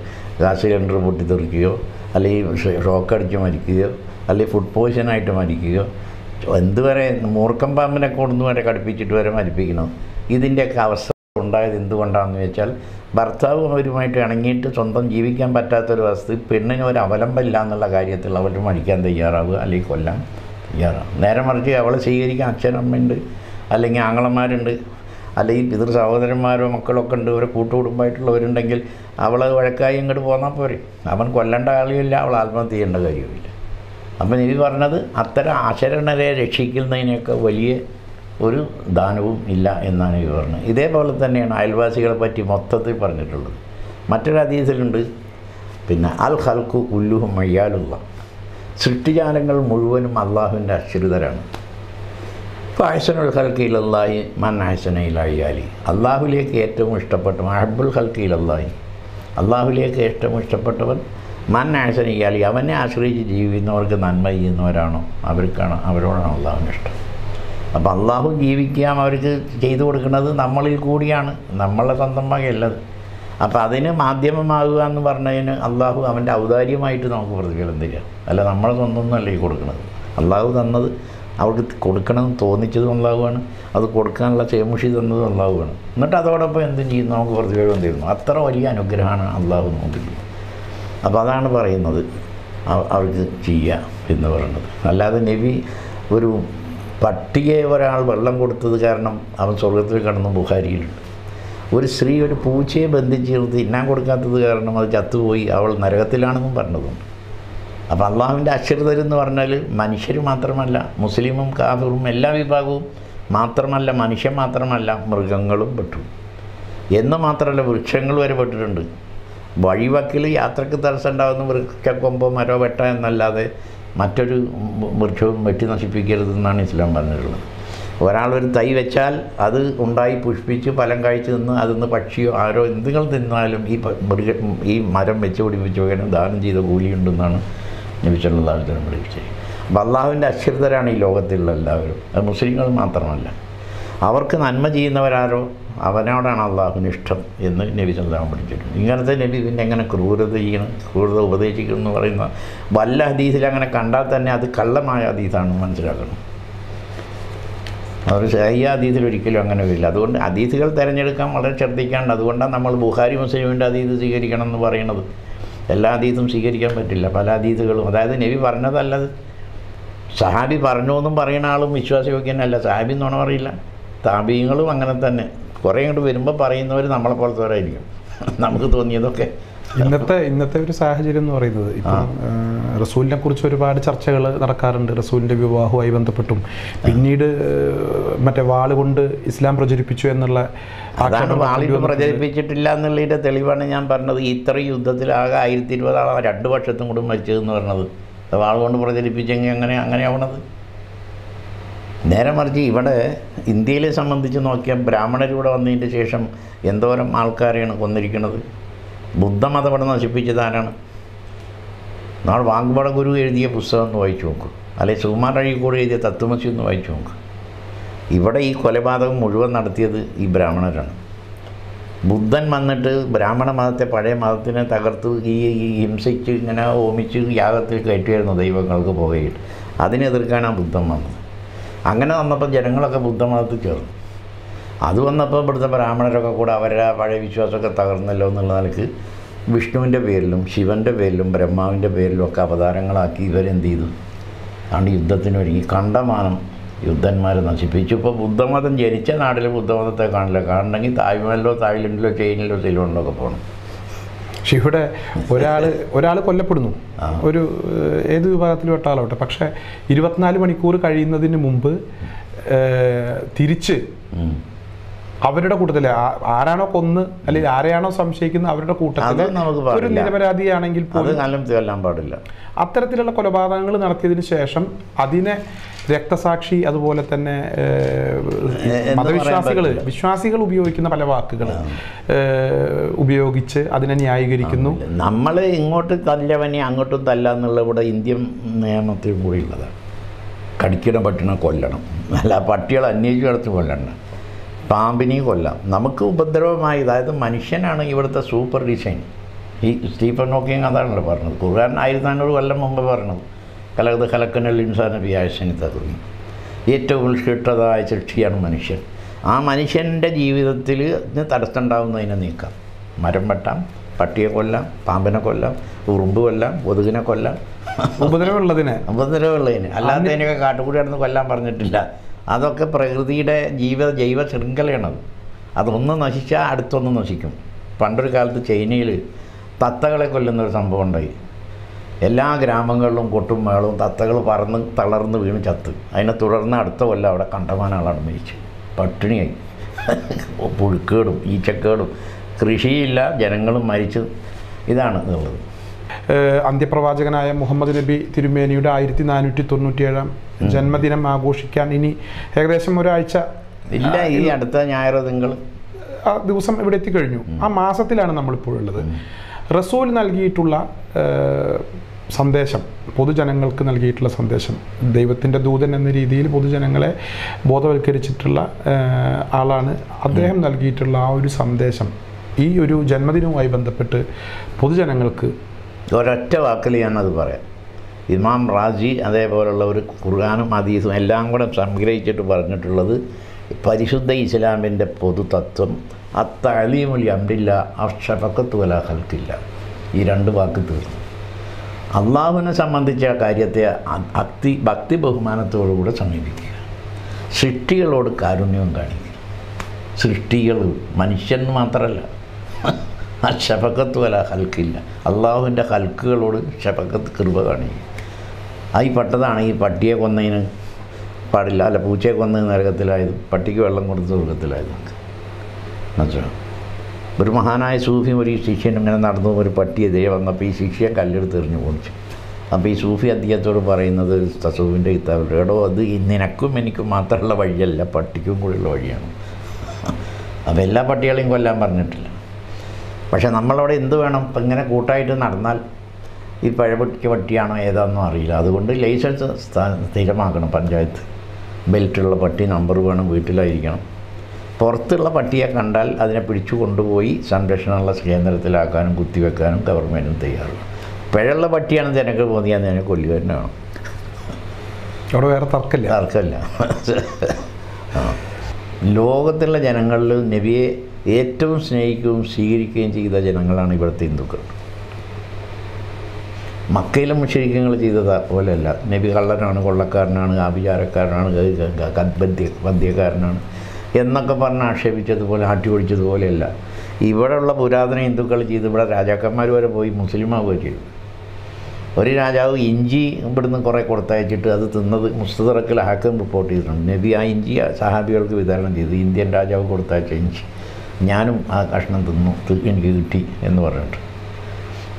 ഗ്യാസ് സിലിണ്ടർ പൊട്ടിത്തെറിക്കുകയോ അല്ലെങ്കിൽ ഷോക്കടിച്ച് മരിക്കുകയോ അല്ലെങ്കിൽ ഫുഡ് പോയ്സനായിട്ട് മരിക്കുകയോ എന്തുവരെ മൂർക്കം പാമ്പിനെ കൊണ്ടു വരെ കടുപ്പിച്ചിട്ട് വരെ മരിപ്പിക്കണം. ഇതിൻ്റെയൊക്കെ അവസ്ഥ ഉണ്ടായത് എന്തുകൊണ്ടാണെന്ന് വെച്ചാൽ, ഭർത്താവ് അവരുമായിട്ട് ഇണങ്ങിയിട്ട് സ്വന്തം ജീവിക്കാൻ പറ്റാത്തൊരു അവസ്ഥയിൽ പെണ്ണിന് ഒരു അവലംബം ഇല്ല എന്നുള്ള കാര്യത്തിൽ അവർ മടിക്കാൻ തയ്യാറാവുക അല്ലെങ്കിൽ കൊല്ലാൻ തയ്യാറാവുക. നേരെ മറിച്ച് അവളെ സ്വീകരിക്കാൻ അച്ഛനമ്മയുണ്ട്, അല്ലെങ്കിൽ ആങ്ങളമാരുണ്ട്, അല്ലെങ്കിൽ പിതൃ സഹോദരന്മാരോ മക്കളൊക്കെ ഉണ്ട്, ഇവരെ കൂട്ടുകുടുംബമായിട്ടുള്ളവരുണ്ടെങ്കിൽ അവൾ വഴക്കായി ഇങ്ങോട്ട് പോന്നാൽ പോരെ, അവൻ കൊല്ലേണ്ട കാര്യമില്ല, അവൾ ആത്മഹത്യ ചെയ്യേണ്ട കാര്യമില്ല. അപ്പം നീ പറഞ്ഞത് അത്തരം അശരണരെ രക്ഷിക്കുന്നതിനൊക്കെ വലിയ ഒരു ദാനവും ഇല്ല എന്നാണ് ഈ പറഞ്ഞത്. ഇതേപോലെ തന്നെയാണ് അയൽവാസികളെ പറ്റി മൊത്തത്തിൽ പറഞ്ഞിട്ടുള്ളത്. മറ്റൊരു ഹദീസിലുണ്ട്, പിന്നെ അൽ ഖൽഖു കുല്ലുഹും മയ്യാലുള്ള, സൃഷ്ടിജാലങ്ങൾ മുഴുവനും അള്ളാഹുവിൻ്റെ ആശ്രിതരാണ്. ഫഅഹ്സനുൽ ഖൽഖി ഇലല്ലാഹി മൻ അഹ്സന ഇലൈഹി, അള്ളാഹുലേക്ക് ഏറ്റവും ഇഷ്ടപ്പെട്ടവൻ, അഹബ്ബുൽ ഖൽഖി ഇലല്ലാഹി, അള്ളാഹുലേക്ക് ഏറ്റവും ഇഷ്ടപ്പെട്ടവൻ, മൻ അഹ്സന ഇലൈഹി, അവനെ ആശ്രയിച്ച് ജീവിക്കുന്നവർക്ക് നന്മ ചെയ്യുന്നവരാണോ അവർക്കാണ് അവരോടാണ് അള്ളാഹുവിന് ഇഷ്ടം. അപ്പോൾ അള്ളാഹു ജീവിക്കാൻ അവർക്ക് ചെയ്തു കൊടുക്കുന്നത് നമ്മളിൽ കൂടിയാണ്, നമ്മളെ സ്വന്തമാകല്ലത്. അപ്പോൾ അതിന് മാധ്യമമാകുക എന്ന് പറഞ്ഞതിന് അള്ളാഹു അവൻ്റെ ഔദാര്യമായിട്ട് നമുക്ക് പ്രതിഫലം തരിക, അല്ല നമ്മളെ സ്വന്തം ഒന്നുമല്ല ഈ കൊടുക്കുന്നത്. അള്ളാഹു തന്നത് അവർക്ക് കൊടുക്കണമെന്ന് തോന്നിച്ചതും അള്ളാഹുവാണ്, അത് കൊടുക്കാനുള്ള ചേമുഷി തന്നതും അള്ളാഹുവാണ്. എന്നിട്ട് അതോടൊപ്പം എന്തും ചെയ്യുന്നു നമുക്ക് പ്രതിഫലം തരുന്നു. അത്ര വലിയ അനുഗ്രഹമാണ് അള്ളാഹു നോക്കുന്നത്. അപ്പോൾ അതാണ് പറയുന്നത് അവർക്ക് ചെയ്യുക എന്ന് പറയുന്നത്. അല്ലാതെ നബി ഒരു പട്ടിയെ ഒരാൾ വെള്ളം കൊടുത്തത് കാരണം അവൻ സ്വർഗത്തിൽ കടന്നു, ബുഖാരിയിലുണ്ട്. ഒരു സ്ത്രീ ഒരു പൂച്ചയെ ബന്ധിച്ച് നിർത്തി ഇന്നാൻ കൊടുക്കാത്തത് കാരണം അത് ചത്തുപോയി, അവൾ നരകത്തിലാണെന്നും പറഞ്ഞതുണ്ട്. അപ്പോൾ അള്ളാഹുവിൻ്റെ അശ്രിതരെന്ന് പറഞ്ഞാൽ മനുഷ്യർ മാത്രമല്ല, മുസ്ലിമും കാഫിറും എല്ലാ വിഭാഗവും മാത്രമല്ല, മനുഷ്യൻ മാത്രമല്ല, മൃഗങ്ങളും പെട്ടു എന്ന് മാത്രമല്ല വൃക്ഷങ്ങൾ വരെ പെട്ടിട്ടുണ്ട്. വഴിവക്കിൽ യാത്രക്ക് തടസ്സമുണ്ടാകുന്ന വൃക്ഷക്കൊമ്പോ മരോ വെട്ട എന്നല്ലാതെ മറ്റൊരു വൃക്ഷവും വെട്ടി നശിപ്പിക്കരുതെന്നാണ് ഇസ്ലാം പറഞ്ഞിട്ടുള്ളത്. ഒരാളൊരു തൈ വെച്ചാൽ അത് ഉണ്ടായി പുഷ്പിച്ച് ഫലം കഴിച്ച് നിന്ന് അതിന്ന് പക്ഷിയോ ആരോ എന്തെങ്കിലും തിന്നാലും ഈ മൃഗ ഈ മരം വെച്ച് പിടിപ്പിച്ച് പോകാനും ദാനം ചെയ്ത കൂലിയുണ്ടെന്നാണ് നബി സല്ലല്ലാഹു അലൈഹി വസല്ലം പഠിപ്പിച്ചത്. അപ്പോൾ അള്ളാഹുവിൻ്റെ അശ്രിതരാണ് ഈ ലോകത്തിലുള്ള എല്ലാവരും, അത് മുസ്ലിങ്ങൾ മാത്രമല്ല. അവർക്ക് നന്മ ചെയ്യുന്നവരാരോ അവനോടാണ് അള്ളാഹുവിന് ഇഷ്ടം എന്ന് നബി സല്ലല്ലാഹു പഠിച്ചിട്ടുണ്ട്. ഇങ്ങനത്തെ നബി പിന്നെ എങ്ങനെ ക്രൂരത ചെയ്യണം, ക്രൂരത ഉപദേശിക്കണം എന്ന് പറയുന്ന വല്ല ഹദീസിൽ അങ്ങനെ കണ്ടാൽ തന്നെ അത് കള്ളമായ ഹദീസാണെന്ന് മനസ്സിലാക്കണം. അവർ സഹീഹ ഹദീസിൽ ഒരിക്കലും അങ്ങനെ വരില്ല. അതുകൊണ്ട് ഹദീസുകൾ തിരഞ്ഞെടുക്കാൻ വളരെ ശ്രദ്ധിക്കാണ്ട്. അതുകൊണ്ടാണ് നമ്മൾ ബുഖാരി മുസ്ലിമിൻ്റെ ഹദീസ് സ്വീകരിക്കണം എന്ന് പറയുന്നത്. എല്ലാ ഹദീസും സ്വീകരിക്കാൻ പറ്റില്ല, പല ഹദീസുകളും. അതായത് നബി പറഞ്ഞതല്ലത്, സഹാബി പറഞ്ഞോന്നും പറയുന്ന ആളും വിശ്വാസയോഗ്യനല്ല. സഹാബി എന്ന് പറഞ്ഞാൽ അറിയില്ല, താബീങ്ങളും അങ്ങനെ തന്നെ. കുറേ ഇങ്ങോട്ട് വരുമ്പോൾ പറയുന്നവർ നമ്മളെ പോലത്തവരായിരിക്കും, നമുക്ക് തോന്നിയതൊക്കെ ഇന്നത്തെ ഇന്നത്തെ ഒരു സാഹചര്യം എന്ന് പറയുന്നത് ഇപ്പോൾ റസൂലിനെ കുറിച്ച് ഒരുപാട് ചർച്ചകൾ നടക്കാറുണ്ട്. റസൂലിൻ്റെ വിവാഹവുമായി ബന്ധപ്പെട്ടും പിന്നീട് മറ്റേ വാൾ കൊണ്ട് ഇസ്ലാം പ്രചരിപ്പിച്ചു എന്നുള്ള പ്രചരിപ്പിച്ചിട്ടില്ല എന്നുള്ളതിൻ്റെ തെളിവാണ് ഞാൻ പറഞ്ഞത്. ഇത്രയും യുദ്ധത്തിലാകെ ആയിരത്തി ഇരുപതാളാണ് രണ്ട് വർഷത്തും കൂടി മരിച്ചതെന്ന് പറഞ്ഞത്. വാൾ കൊണ്ട് പ്രചരിപ്പിച്ചെങ്കിൽ അങ്ങനെ അങ്ങനെയാവണത്. നേരെ മറിച്ച് ഇവിടെ ഇന്ത്യയിലെ സംബന്ധിച്ച് നോക്കിയാൽ ബ്രാഹ്മണരിവിടെ വന്നതിൻ്റെ ശേഷം എന്തോരം ആൾക്കാരെയാണ് കൊന്നിരിക്കുന്നത്. ബുദ്ധമതം ഇവിടെ നശിപ്പിച്ചതാരാണ്? നാളെ വാഗ്ബട ഗുരു എഴുതിയ പുസ്തകം ഒന്ന് വായിച്ചു നോക്കും, അല്ലെങ്കിൽ സുകുമാർ അഴീക്കോട് എഴുതിയ തത്വമസി ഒന്ന് വായിച്ചു നോക്കും. ഇവിടെ ഈ കൊലപാതകം മുഴുവൻ നടത്തിയത് ഈ ബ്രാഹ്മണരാണ്. ബുദ്ധൻ വന്നിട്ട് ബ്രാഹ്മണ മതത്തെ പഴയ മതത്തിനെ തകർത്ത് ഈ ഹിംസിച്ച് ഇങ്ങനെ ഓമിച്ച് യാഗത്തിൽ കയറ്റിയായിരുന്നു ദൈവങ്ങൾക്ക് പോവുകയിട്ട്. അതിനെതിർക്കാനാണ് ബുദ്ധൻ വന്നത്. അങ്ങനെ വന്നപ്പോൾ ജനങ്ങളൊക്കെ ബുദ്ധമതത്തിൽ ചേർന്നു. അത് വന്നപ്പോൾ ഇവിടുത്തെ ബ്രാഹ്മണരൊക്കെ കൂടെ അവരുടെ പഴയ വിശ്വാസമൊക്കെ തകർന്നല്ലോ എന്നുള്ള നിലക്ക് വിഷ്ണുവിൻ്റെ പേരിലും ശിവൻ്റെ പേരിലും ബ്രഹ്മാവിൻ്റെ പേരിലും ഒക്കെ അവതാരങ്ങളാക്കി ഇവരെന്ത് ചെയ്തു ആണ് യുദ്ധത്തിനൊരുങ്ങി. കണ്ടമാനം യുദ്ധന്മാരെ നശിപ്പിച്ചു. ഇപ്പോൾ ബുദ്ധമതം ജനിച്ച നാട്ടിൽ ബുദ്ധമതത്തെ കാണില്ല. കാണണമെങ്കിൽ തായ്വാനിലോ തായ്ലൻഡിലോ ചൈനയിലോ സിലോണിലോ ഒക്കെ പോകണം. പക്ഷേ ഇവിടെ ഒരാൾ ഒരാൾ കൊല്ലപ്പെടുന്നു, ഒരു ഏത് വിഭാഗത്തിൽ പെട്ട ആളാവട്ടെ, പക്ഷേ ഇരുപത്തിനാല് മണിക്കൂർ കഴിയുന്നതിന് മുമ്പ് തിരിച്ച് അവരുടെ കൂട്ടത്തില് ആരാണോ കൊന്ന് അല്ലെങ്കിൽ ആരെയാണോ സംശയിക്കുന്നത് അവരുടെ കൂട്ടത്തില് ഒരു നിരപരാധിയാണെങ്കിൽ പോലും പാടില്ല. അത്തരത്തിലുള്ള കൊലപാതകങ്ങൾ നടത്തിയതിനു ശേഷം അതിനെ രക്തസാക്ഷി അതുപോലെ തന്നെ മതവിശ്വാസികൾ വിശ്വാസികൾ ഉപയോഗിക്കുന്ന പല വാക്കുകൾ ഉപയോഗിച്ച് അതിനെ ന്യായീകരിക്കുന്നു. നമ്മൾ ഇങ്ങോട്ട് തല്ലവനെ അങ്ങോട്ടും തല്ല എന്നുള്ള ഇവിടെ ഇന്ത്യൻ നിയമത്തിൽ കൂടിയുള്ളതാണ്. കടിക്കണം, പട്ടണം, കൊല്ലണം. അല്ല പട്ടികൾ അന്വേഷിച്ച് നടത്തി കൊല്ലണം, പാമ്പിനെയും കൊല്ലാം. നമുക്ക് ഉപദ്രവമായി, അതായത് മനുഷ്യനാണ് ഇവിടുത്തെ സൂപ്പർ ഡിസൈൻ. ഈ സ്റ്റീഫൻ ഹോക്കിങ് അതാണല്ലോ പറഞ്ഞത്. ഖുർആൻ ആയിരത്തി നാനൂറ് കൊല്ലം മുമ്പ് പറഞ്ഞത് കലകത് കലക്കനൽ ഇൻസാന വ്യാസനിത തുടങ്ങി. ഏറ്റവും ശിഷ്ടതായ സൃഷ്ടിയാണ് മനുഷ്യൻ. ആ മനുഷ്യൻ്റെ ജീവിതത്തിൽ തടസ്സം ഉണ്ടാകുന്നതിനെ നീക്കാം. മരം വെട്ടാം, പട്ടിയെ കൊല്ലാം, പാമ്പിനെ കൊല്ലാം, ഉറുമ്പ് കൊല്ലാം, കൊതുകിനെ കൊല്ലാം. ഉപദ്രവമുള്ളതിനെ ഉപദ്രവമുള്ളതിന് അല്ലാത്തതിനൊക്കെ കാട്ടുകൂടിയാണെന്ന് കൊല്ലാൻ പറഞ്ഞിട്ടില്ല. അതൊക്കെ പ്രകൃതിയുടെ ജീവിത ജൈവ ശൃംഖലയാണത്. അതൊന്ന് നശിച്ചാൽ അടുത്തൊന്ന് നശിക്കും. പണ്ടൊരു കാലത്ത് ചൈനയിൽ തത്തകളെ കൊല്ലുന്നൊരു സംഭവം ഉണ്ടായി. എല്ലാ ഗ്രാമങ്ങളിലും കൊട്ടും മേളവും, തത്തകൾ പറന്ന് തളർന്ന് വീണ് ചത്ത്. അതിനെ തുടർന്ന് അടുത്ത കൊല്ലം അവിടെ കണ്ടമാനാളാണ് മരിച്ച് പട്ടിണിയായി. പുഴുക്കേടും ഈച്ചക്കേടും, കൃഷിയില്ല, ജനങ്ങളും മരിച്ച്. ഇതാണ് ഉള്ളത്. അന്ത്യപ്രവാചകനായ മുഹമ്മദ് നബി തിരുമേനിയുടെ ആയിരത്തി നാനൂറ്റി തൊണ്ണൂറ്റിയേഴാം ജന്മദിനം ആഘോഷിക്കാൻ ഇനി ഏകദേശം ഒരാഴ്ച ഇല്ല. ഈ അടുത്ത ഞായർ തിങ്കൾ ആ ദിവസം ഇവിടെ എത്തിക്കഴിഞ്ഞു. ആ മാസത്തിലാണ് നമ്മളിപ്പോഴുള്ളത്. റസൂൽ നൽകിയിട്ടുള്ള സന്ദേശം, പൊതുജനങ്ങൾക്ക് നൽകിയിട്ടുള്ള സന്ദേശം, ദൈവത്തിൻ്റെ ദൂതൻ എന്ന രീതിയിൽ പൊതുജനങ്ങളെ ബോധവൽക്കരിച്ചിട്ടുള്ള ആളാണ്. അദ്ദേഹം നൽകിയിട്ടുള്ള ആ ഒരു സന്ദേശം ഈ ഒരു ജന്മദിനവുമായി ബന്ധപ്പെട്ട് പൊതുജനങ്ങൾക്ക് ഒരൊറ്റ വാക്കിൽ ഞാനത് പറയാം. ഇമാം റാസി അതേപോലുള്ള ഒരു ഖുർആനും ഹദീസും എല്ലാം കൂടെ സംഗ്രഹിച്ചിട്ട് പറഞ്ഞിട്ടുള്ളത് പരിശുദ്ധ ഇസ്ലാമിൻ്റെ പൊതുതത്വം അത്തഅലീമുൽ അംരില്ല അഷ്ഫഖത്തു വലാ ഖൽഖില്ല. ഈ രണ്ട് വാക്ക് തീർന്നു. അള്ളാഹുവിനെ സംബന്ധിച്ച കാര്യത്തെ ഭക്തി ഭക്തി ബഹുമാനത്തോടുകൂടെ സമീപിക്കുക, സൃഷ്ടികളോട് കാരുണ്യവും കാണിക്കുക. സൃഷ്ടികൾ മനുഷ്യൻ മാത്രമല്ല, ആ ഷഫക്കത്ത് വല ഹൽക്കില്ല, അള്ളാഹുവിൻ്റെ ഹൽക്കുകളോട് ഷഫക്കത്ത് കൃപ കാണിക്കും. ആയി പെട്ടതാണ് ഈ പട്ടിയെ കൊന്നതിന് പാടില്ല, അല്ല പൂച്ചയെ കൊന്നതിന് നരകത്തിലായത്, പട്ടിക്ക് വെള്ളം കൊടുത്ത് സ്വർഗത്തിലായത്. മനസ്സിലാവും? ഒരു മഹാനായ സൂഫി ഒരു ശിഷ്യനും ഇങ്ങനെ നടന്നു ഒരു പട്ടിയെ ദേ വന്നപ്പോൾ ഈ ശിഷ്യയെ കല്ലെടുത്ത് എറിഞ്ഞു പൊളിച്ചു. അപ്പോൾ ഈ സൂഫി അദ്ദേഹത്തോട് പറയുന്നത് തസൂഫിൻ്റെ കിതാബിൽ, എടോ അത് നിനക്കും എനിക്കും മാത്രമുള്ള വഴിയല്ല, പട്ടിക്കും കൂടെയുള്ള വഴിയാണ്. അപ്പോൾ എല്ലാ പട്ടികളെയും കൊല്ലാൻ പറഞ്ഞിട്ടില്ല. പക്ഷേ നമ്മളവിടെ എന്ത് വേണം? ഇപ്പം ഇങ്ങനെ കൂട്ടായിട്ട് നടന്നാൽ ഈ പഴപട്ടിക്ക് പട്ടിയാണോ ഏതാണെന്നും അറിയില്ല. അതുകൊണ്ട് ലൈസൻസ് സ്ഥിരമാക്കണം പഞ്ചായത്ത്. ബെൽറ്റുള്ള പട്ടി നമ്പർ വേണം, വീട്ടിലായിരിക്കണം. പുറത്തുള്ള പട്ടിയെ കണ്ടാൽ അതിനെ പിടിച്ചു കൊണ്ടുപോയി സംരക്ഷണമുള്ള കേന്ദ്രത്തിലാക്കാനും കുത്തിവെക്കാനും ഗവൺമെൻറ്റും തയ്യാറുള്ളൂ. പിഴയുള്ള പട്ടിയാണ് ജനങ്ങൾ പോന്നിയാൽ അതിനെ കൊല്ലുക തന്നെ വേണം. അവിടെ വേറെ തർക്കമില്ല തർക്കമില്ല ലോകത്തുള്ള ജനങ്ങളിൽ നബിയെ ഏറ്റവും സ്നേഹിക്കുകയും സ്വീകരിക്കുകയും ചെയ്ത ജനങ്ങളാണ് ഇവിടുത്തെ ഹിന്ദുക്കൾ. മക്കയിലെ മുശ്രിക്കുകൾ ചെയ്തത് പോലെയല്ല. നബി കള്ളനാണ്, കൊള്ളക്കാരനാണ്, ആഭിചാരക്കാരനാണ്, ബന്ധ്യ ബന്ധ്യക്കാരനാണ് എന്നൊക്കെ പറഞ്ഞ് ആക്ഷേപിച്ചതുപോലെ ആട്ടി ഓടിച്ചതുപോലെയല്ല ഇവിടെയുള്ള പുരാതന ഹിന്ദുക്കൾ ചെയ്ത് ഇവിടെ രാജാക്കന്മാർ വരെ പോയി മുസ്ലിമാവുകയും ചെയ്തു. ഒരു രാജാവ് ഇഞ്ചി ഇവിടുന്ന് കുറേ കൊടുത്തയച്ചിട്ട് അത് തിന്നത് മുസ്തദറക്കിൽ ഹാക്കം റിപ്പോർട്ട് ചെയ്തിട്ടുണ്ട്. നബി ആ ഇഞ്ചി സഹാബികൾക്ക് വിതരണം ചെയ്തു. ഇന്ത്യൻ രാജാവ് കൊടുത്തയച്ച ഇഞ്ചി ഞാനും ആ കഷ്ണം തിന്നു, എനിക്ക് കിട്ടി എന്ന് പറഞ്ഞിട്ട്.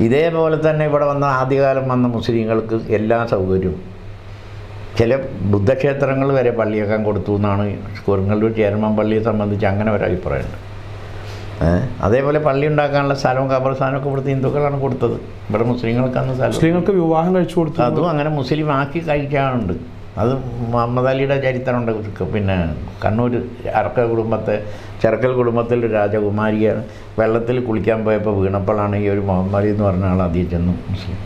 ഇതേപോലെ തന്നെ ഇവിടെ വന്ന ആദ്യകാലം വന്ന മുസ്ലിങ്ങൾക്ക് എല്ലാ സൗകര്യവും, ചില ബുദ്ധക്ഷേത്രങ്ങൾ വരെ പള്ളിയാക്കാൻ കൊടുത്തു എന്നാണ് കൊടുങ്ങല്ലൂർ ചേരമാൻ പള്ളിയെ സംബന്ധിച്ച് അങ്ങനെ ഒരു അഭിപ്രായമുണ്ട്. അതേപോലെ പള്ളി ഉണ്ടാക്കാനുള്ള സ്ഥലവും കബർസ്ഥാനമൊക്കെ ഇവിടുത്തെ ഹിന്ദുക്കളാണ് കൊടുത്തത്. ഇവിടെ മുസ്ലിങ്ങൾക്ക് അന്ന് സ്ഥലം, മുസ്ലിങ്ങൾക്ക് വിവാഹം കഴിച്ചു കൊടുത്തു, അതും അങ്ങനെ മുസ്ലിം ആക്കി കഴിക്കാറുണ്ട്. അത് മുഹമ്മദ് അലിയുടെ ചരിത്രമുണ്ട്. പിന്നെ കണ്ണൂർ അർക്ക കുടുംബത്തെ ചെറുക്കൽ കുടുംബത്തിൽ രാജകുമാരിയാണ്, വെള്ളത്തിൽ കുളിക്കാൻ പോയപ്പോൾ വീണപ്പോഴാണ് ഈ ഒരു മുഹമ്മദ് അലി എന്ന് പറഞ്ഞ ആൾ ആദ്യം ചെന്നു മുസ്ലിം.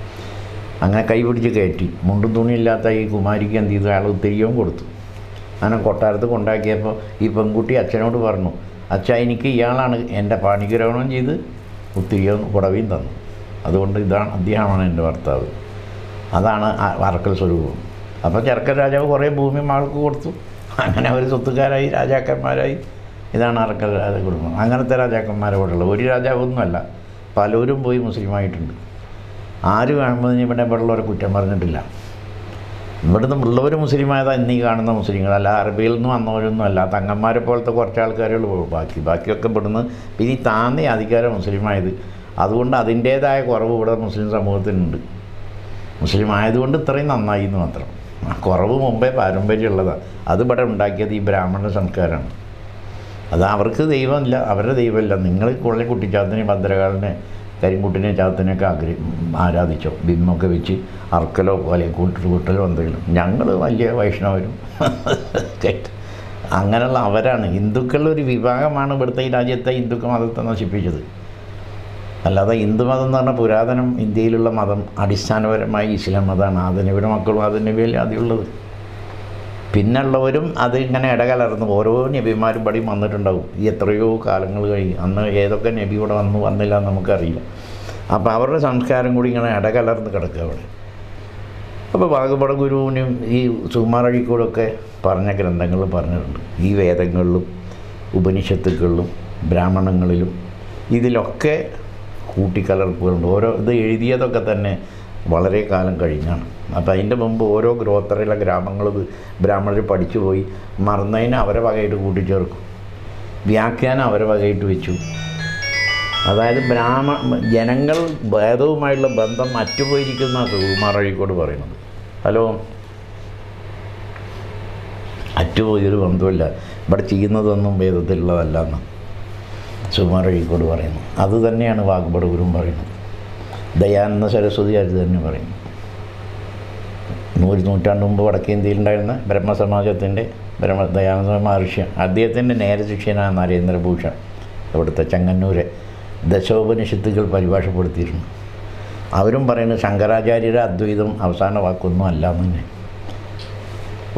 അങ്ങനെ കൈപിടിച്ച് കയറ്റി മുണ്ടും തുണിയില്ലാത്ത ഈ കുമാരിക്ക് എന്ത് ചെയ്തു, അയാൾ തിരികെയും കൊടുത്തു. അങ്ങനെ കൊട്ടാരത്ത് കൊണ്ടാക്കിയപ്പോൾ ഈ പെൺകുട്ടി അച്ഛനോട് പറഞ്ഞു, അച്ഛാ എനിക്ക് ഇയാളാണ് എൻ്റെ പാണിഗ്രഹണം ചെയ്ത് ഉത്തിരിയും പുടവയും തന്നു, അതുകൊണ്ട് ഇതാണ് അദ്ദേഹമാണ് എൻ്റെ ഭർത്താവ്, അതാണ് വർക്കൽ സ്വരൂപം. അപ്പോൾ ചെറുക്കൻ രാജാവ് കുറേ ഭൂമി ആൾക്ക് കൊടുത്തു. അങ്ങനെ അവർ സ്വത്തുക്കാരായി, രാജാക്കന്മാരായി. ഇതാണ് അറക്കൽ രാജ കുടുംബം. അങ്ങനത്തെ രാജാക്കന്മാരോടുള്ള ഒരു രാജാവൊന്നുമല്ല, പലരും പോയി മുസ്ലിമായിട്ടുണ്ട്. ആരും കാണുന്നതിന് ഇവിടെ ഇവിടെയുള്ളവരെ കുറ്റം പറഞ്ഞിട്ടില്ല. ഇവിടുന്ന് ഉള്ളവർ മുസ്ലിമായതാണ് ഇന്നീ കാണുന്ന മുസ്ലിങ്ങൾ, അല്ല അറബിയിൽ നിന്ന് വന്നവരൊന്നും അല്ല. തങ്ങന്മാരെ പോലത്തെ കുറച്ച് ആൾക്കാരുകൾ പോകും, ബാക്കി ബാക്കിയൊക്കെ ഇവിടുന്ന് പിന്നെ താന്നേ അധികാരം മുസ്ലിമായത്. അതുകൊണ്ട് അതിൻ്റേതായ കുറവ് ഇവിടെ മുസ്ലിം സമൂഹത്തിനുണ്ട്. മുസ്ലിം ആയതുകൊണ്ട് ഇത്രയും നന്നായി എന്ന് മാത്രം. കുറവ് മുമ്പേ പാരമ്പര്യമുള്ളതാണ്. അത് ഇവിടെ ഉണ്ടാക്കിയത് ഈ ബ്രാഹ്മണ സംസ്കാരമാണ്. അത് അവർക്ക് ദൈവമില്ല, അവരുടെ ദൈവമില്ല. നിങ്ങൾ കുറെ കുട്ടിച്ചാത്തിനെ, ഭദ്രകാളിനെ, കരിങ്കുട്ടിനെ, ചാത്തിനെയൊക്കെ ആഗ്രഹം ആരാധിച്ചോ, ബിംബമൊക്കെ വെച്ച് അർക്കലോ പോലെ കൂട്ടിട്ട് കൂട്ടലോ എന്തെങ്കിലും. ഞങ്ങൾ വലിയ വൈഷ്ണവരും അങ്ങനെയുള്ള അവരാണ്. ഹിന്ദുക്കളൊരു വിഭാഗമാണ് ഇവിടുത്തെ ഈ രാജ്യത്തെ ഹിന്ദുക്ക മതത്തെ നശിപ്പിച്ചത്. അല്ലാതെ ഹിന്ദുമതം എന്ന് പറഞ്ഞാൽ പുരാതനം ഇന്ത്യയിലുള്ള മതം അടിസ്ഥാനപരമായി ഇസ്ലാം മതമാണ്. ആദിനവിയുടെ മക്കളും ആദിനവിയിൽ ആദ്യമുള്ളത്, പിന്നുള്ളവരും അതിങ്ങനെ ഇടകലർന്ന് ഓരോ നബിമാരും പടി വന്നിട്ടുണ്ടാവും. ഈ എത്രയോ കാലങ്ങൾ കഴിഞ്ഞ് അന്ന് ഏതൊക്കെ നബി ഇവിടെ വന്നു വന്നില്ല എന്ന് നമുക്കറിയില്ല. അപ്പോൾ അവരുടെ സംസ്കാരം കൂടി ഇങ്ങനെ ഇടകലർന്ന് കിടക്കുക അവിടെ. അപ്പോൾ വാഗപട ഗുരുവിനും ഈ സുമാരഴിക്കൂടൊക്കെ പറഞ്ഞ ഗ്രന്ഥങ്ങളിൽ പറഞ്ഞിട്ടുണ്ട്. ഈ വേദങ്ങളിലും ഉപനിഷത്തുക്കളിലും ബ്രാഹ്മണങ്ങളിലും ഇതിലൊക്കെ കൂട്ടിക്കലർപ്പുകളുണ്ട്. ഓരോ ഇത് എഴുതിയതൊക്കെ തന്നെ വളരെ കാലം കഴിഞ്ഞാണ്. അപ്പോൾ അതിൻ്റെ മുമ്പ് ഓരോ ഗോത്രയിലെ ഗ്രാമങ്ങളും ബ്രാഹ്മണർ പഠിച്ചു പോയി മറന്നതിന് അവരെ വകയിട്ട് കൂട്ടിച്ചേർക്കും, വ്യാഖ്യാനം അവരെ വകയിട്ട് വെച്ചു. അതായത് ബ്രാഹ്മ ജനങ്ങൾ ഭേദവുമായിട്ടുള്ള ബന്ധം അറ്റുപോയിരിക്കുന്ന സുകുമാരഴിക്കോട് പറയുന്നത്. ഹലോ, അറ്റുപോയൊരു ബന്ധമില്ല, ഇവിടെ ചെയ്യുന്നതൊന്നും ഭേദത്തിലുള്ളതല്ല എന്ന് സുകുമാരഴിക്കോട് പറയുന്നു. അത് തന്നെയാണ് വാഗപട ഗുരുവും പറയുന്നത്. ദയാനന്ദ സരസ്വതി അത് തന്നെ പറയുന്നു. നൂറ് നൂറ്റാണ്ട് മുമ്പ് വടക്കേന്ത്യയിലുണ്ടായിരുന്ന ബ്രഹ്മസമാജത്തിൻ്റെ ബ്രഹ്മ ദയാനന്ദ മഹർഷി, അദ്ദേഹത്തിൻ്റെ നേരെ ശിഷ്യനായ നരേന്ദ്രഭൂഷൺ ഇവിടുത്തെ ചങ്ങന്നൂരെ ദശോപനിഷത്തുകൾ പരിഭാഷപ്പെടുത്തിയിരുന്നു. അവരും പറയുന്നത് ശങ്കരാചാര്യരുടെ അദ്വൈതം അവസാന വാക്കൊന്നും അല്ല എന്ന്.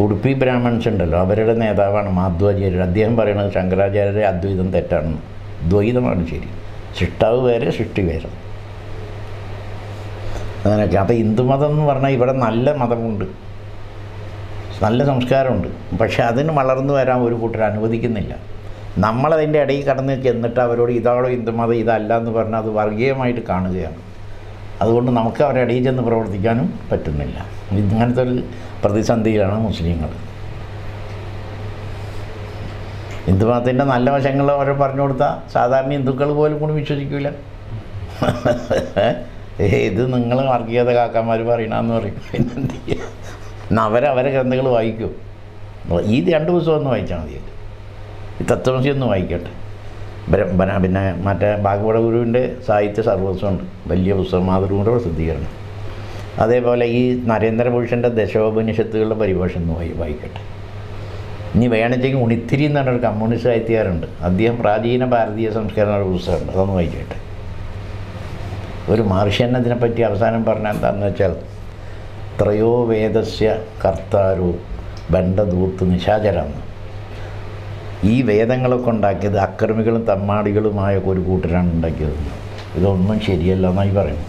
ഉടുപ്പി ബ്രാഹ്മൺസ് ഉണ്ടല്ലോ, അവരുടെ നേതാവാണ് മാധ്വാചാര്യർ. അദ്ദേഹം പറയുന്നത് ശങ്കരാചാര്യരുടെ അദ്വൈതം തെറ്റാണെന്ന്, ദ്വൈതമാണ് ശരി, സൃഷ്ടാവ് വേറെ സൃഷ്ടി വേറെ, അങ്ങനെയൊക്കെ. അപ്പോൾ ഹിന്ദുമതം എന്ന് പറഞ്ഞാൽ ഇവിടെ നല്ല മതമുണ്ട്, നല്ല സംസ്കാരമുണ്ട്. പക്ഷെ അതിന് വളർന്നു വരാൻ ഒരു കൂട്ടർ അനുവദിക്കുന്നില്ല. നമ്മളതിൻ്റെ ഇടയിൽ കടന്ന് ചെന്നിട്ട് അവരോട് ഇതാണോ ഹിന്ദുമതം ഇതല്ല എന്ന് പറഞ്ഞാൽ അത് വർഗീയമായിട്ട് കാണുകയാണ്. അതുകൊണ്ട് നമുക്ക് അവരുടെ ഇടയിൽ ചെന്ന് പ്രവർത്തിക്കാനും പറ്റുന്നില്ല. ഇങ്ങനത്തെ ഒരു പ്രതിസന്ധിയിലാണ് മുസ്ലിങ്ങൾ. ഹിന്ദുമതത്തിൻ്റെ നല്ല വശങ്ങൾ അവരെ പറഞ്ഞു കൊടുത്താൽ സാധാരണ ഹിന്ദുക്കൾ പോലും കൂടി വിശ്വസിക്കില്ല. ഏ ഇത് നിങ്ങൾ വർഗീയത കാക്കാന്മാർ പറയണമെന്ന് പറയും. പിന്നെന്ത് ചെയ്യുക, എന്നാൽ അവരവരെ ഗ്രന്ഥങ്ങൾ വായിക്കും. ഈ രണ്ട് പുസ്തകം ഒന്ന് വായിച്ചാൽ മതി. ഈ തത്വമസി ഒന്ന് വായിക്കട്ടെ. പിന്നെ മറ്റേ ഭാഗവത ഗുരുവിൻ്റെ സാഹിത്യ സർവസ്വമുണ്ട്, വലിയ പുസ്തകം, മാതൃകൂടെ പ്രസിദ്ധീകരണം. അതേപോലെ ഈ നരേന്ദ്രഭൂഷൻ്റെ ദശോപനിഷത്തുകളുടെ പരിഭാഷ ഒന്ന് വായി വായിക്കട്ടെ ഇനി വേണമെങ്കിൽ. ഉണിത്തിരി എന്ന് പറഞ്ഞൊരു കമ്മ്യൂണിസ്റ്റ് സാഹിത്യകാരുണ്ട്, അദ്ദേഹം പ്രാചീന ഭാരതീയ സംസ്കാരങ്ങളുടെ പുസ്തകമുണ്ട്, അതൊന്ന് വായിക്കട്ടെ. ഒരു മഹർഷ്യൻ അതിനെപ്പറ്റി അവസാനം പറഞ്ഞാൽ എന്താണെന്ന് വെച്ചാൽ, ത്രയോ വേദസ്യ കർത്താരോ ബന്ധദൂർത്ത് നിശാചരാന്ന്. ഈ വേദങ്ങളൊക്കെ ഉണ്ടാക്കിയത് അക്രമികളും തമ്മാടികളുമായ ഒരു കൂട്ടരാണ് ഉണ്ടാക്കിയത്. ഇതൊന്നും ശരിയല്ല എന്നായി പറയുന്നു.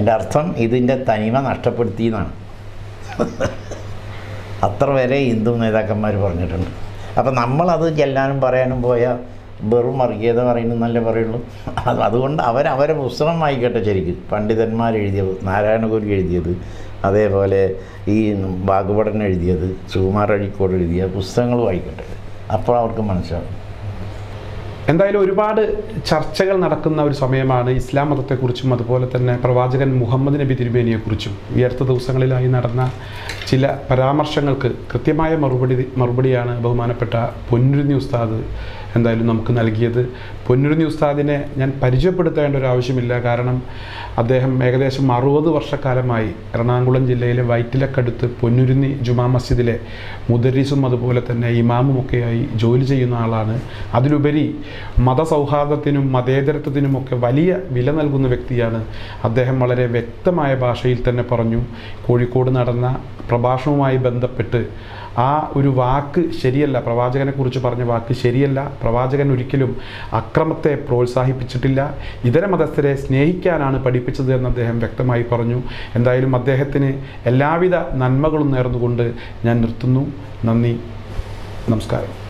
എൻ്റെ അർത്ഥം ഇതിൻ്റെ തനിമ നഷ്ടപ്പെടുത്തി എന്നാണ്. അത്ര വരെ ഹിന്ദു നേതാക്കന്മാർ പറഞ്ഞിട്ടുണ്ട്. അപ്പം നമ്മളത് ചെല്ലാനും പറയാനും പോയാൽ വെറും വർഗീയത പറയുന്നല്ലേ പറയുള്ളൂ. അത് അതുകൊണ്ട് അവരവരെ പുസ്തകം വായിക്കട്ടെ. ശരിക്കും പണ്ഡിതന്മാരെഴുതിയത്, നാരായണഗുരു എഴുതിയത്, അതേപോലെ ഈ ഭാഗവതൻ എഴുതിയത്, സുകുമാർ അഴീക്കോട് എഴുതിയ പുസ്തകങ്ങൾ വായിക്കട്ടെ. അപ്പോൾ അവർക്ക് മനസ്സിലാകും. എന്തായാലും ഒരുപാട് ചർച്ചകൾ നടക്കുന്ന ഒരു സമയമാണ് ഇസ്ലാം മതത്തെക്കുറിച്ചും അതുപോലെ തന്നെ പ്രവാചകൻ മുഹമ്മദ് നബി തിരുമേനിയെക്കുറിച്ചും. ഈ അടുത്ത ദിവസങ്ങളിലായി നടന്ന ചില പരാമർശങ്ങൾക്ക് കൃത്യമായ മറുപടി മറുപടിയാണ് ബഹുമാനപ്പെട്ട പൊന്നുരുന്നി ഉസ്താദ് എന്തായാലും നമുക്ക് നൽകിയത്. പൊന്നുരുന്നി ഉസ്താദിനെ ഞാൻ പരിചയപ്പെടുത്തേണ്ട ഒരു ആവശ്യമില്ല. കാരണം അദ്ദേഹം ഏകദേശം അറുപത് വർഷക്കാലമായി എറണാകുളം ജില്ലയിലെ വൈറ്റിലക്കടുത്ത് പൊന്നുരുന്നി ജുമാ മസ്ജിദിലെ മുദരിസും അതുപോലെ തന്നെ ഇമാമുമൊക്കെയായി ജോലി ചെയ്യുന്ന ആളാണ്. അതിലുപരി മതസൗഹാർദ്ദത്തിനും മതേതരത്വത്തിനുമൊക്കെ വലിയ വില നൽകുന്ന വ്യക്തിയാണ്. അദ്ദേഹം വളരെ വ്യക്തമായ ഭാഷയിൽ തന്നെ പറഞ്ഞു. കോഴിക്കോട് നടന്ന പ്രഭാഷണവുമായി ബന്ധപ്പെട്ട് ആ ഒരു വാക്ക് ശരിയല്ല, പ്രവാചകനെക്കുറിച്ച് പറഞ്ഞ വാക്ക് ശരിയല്ല, പ്രവാചകൻ ഒരിക്കലും അക്രമത്തെ പ്രോത്സാഹിപ്പിച്ചിട്ടില്ല, ഇതര മതസ്ഥരെ സ്നേഹിക്കാനാണ് പഠിപ്പിച്ചത് എന്ന് അദ്ദേഹം വ്യക്തമായി പറഞ്ഞു. എന്തായാലും അദ്ദേഹത്തിന് എല്ലാവിധ നന്മകളും നേർന്നുകൊണ്ട് ഞാൻ നിർത്തുന്നു. നന്ദി, നമസ്കാരം.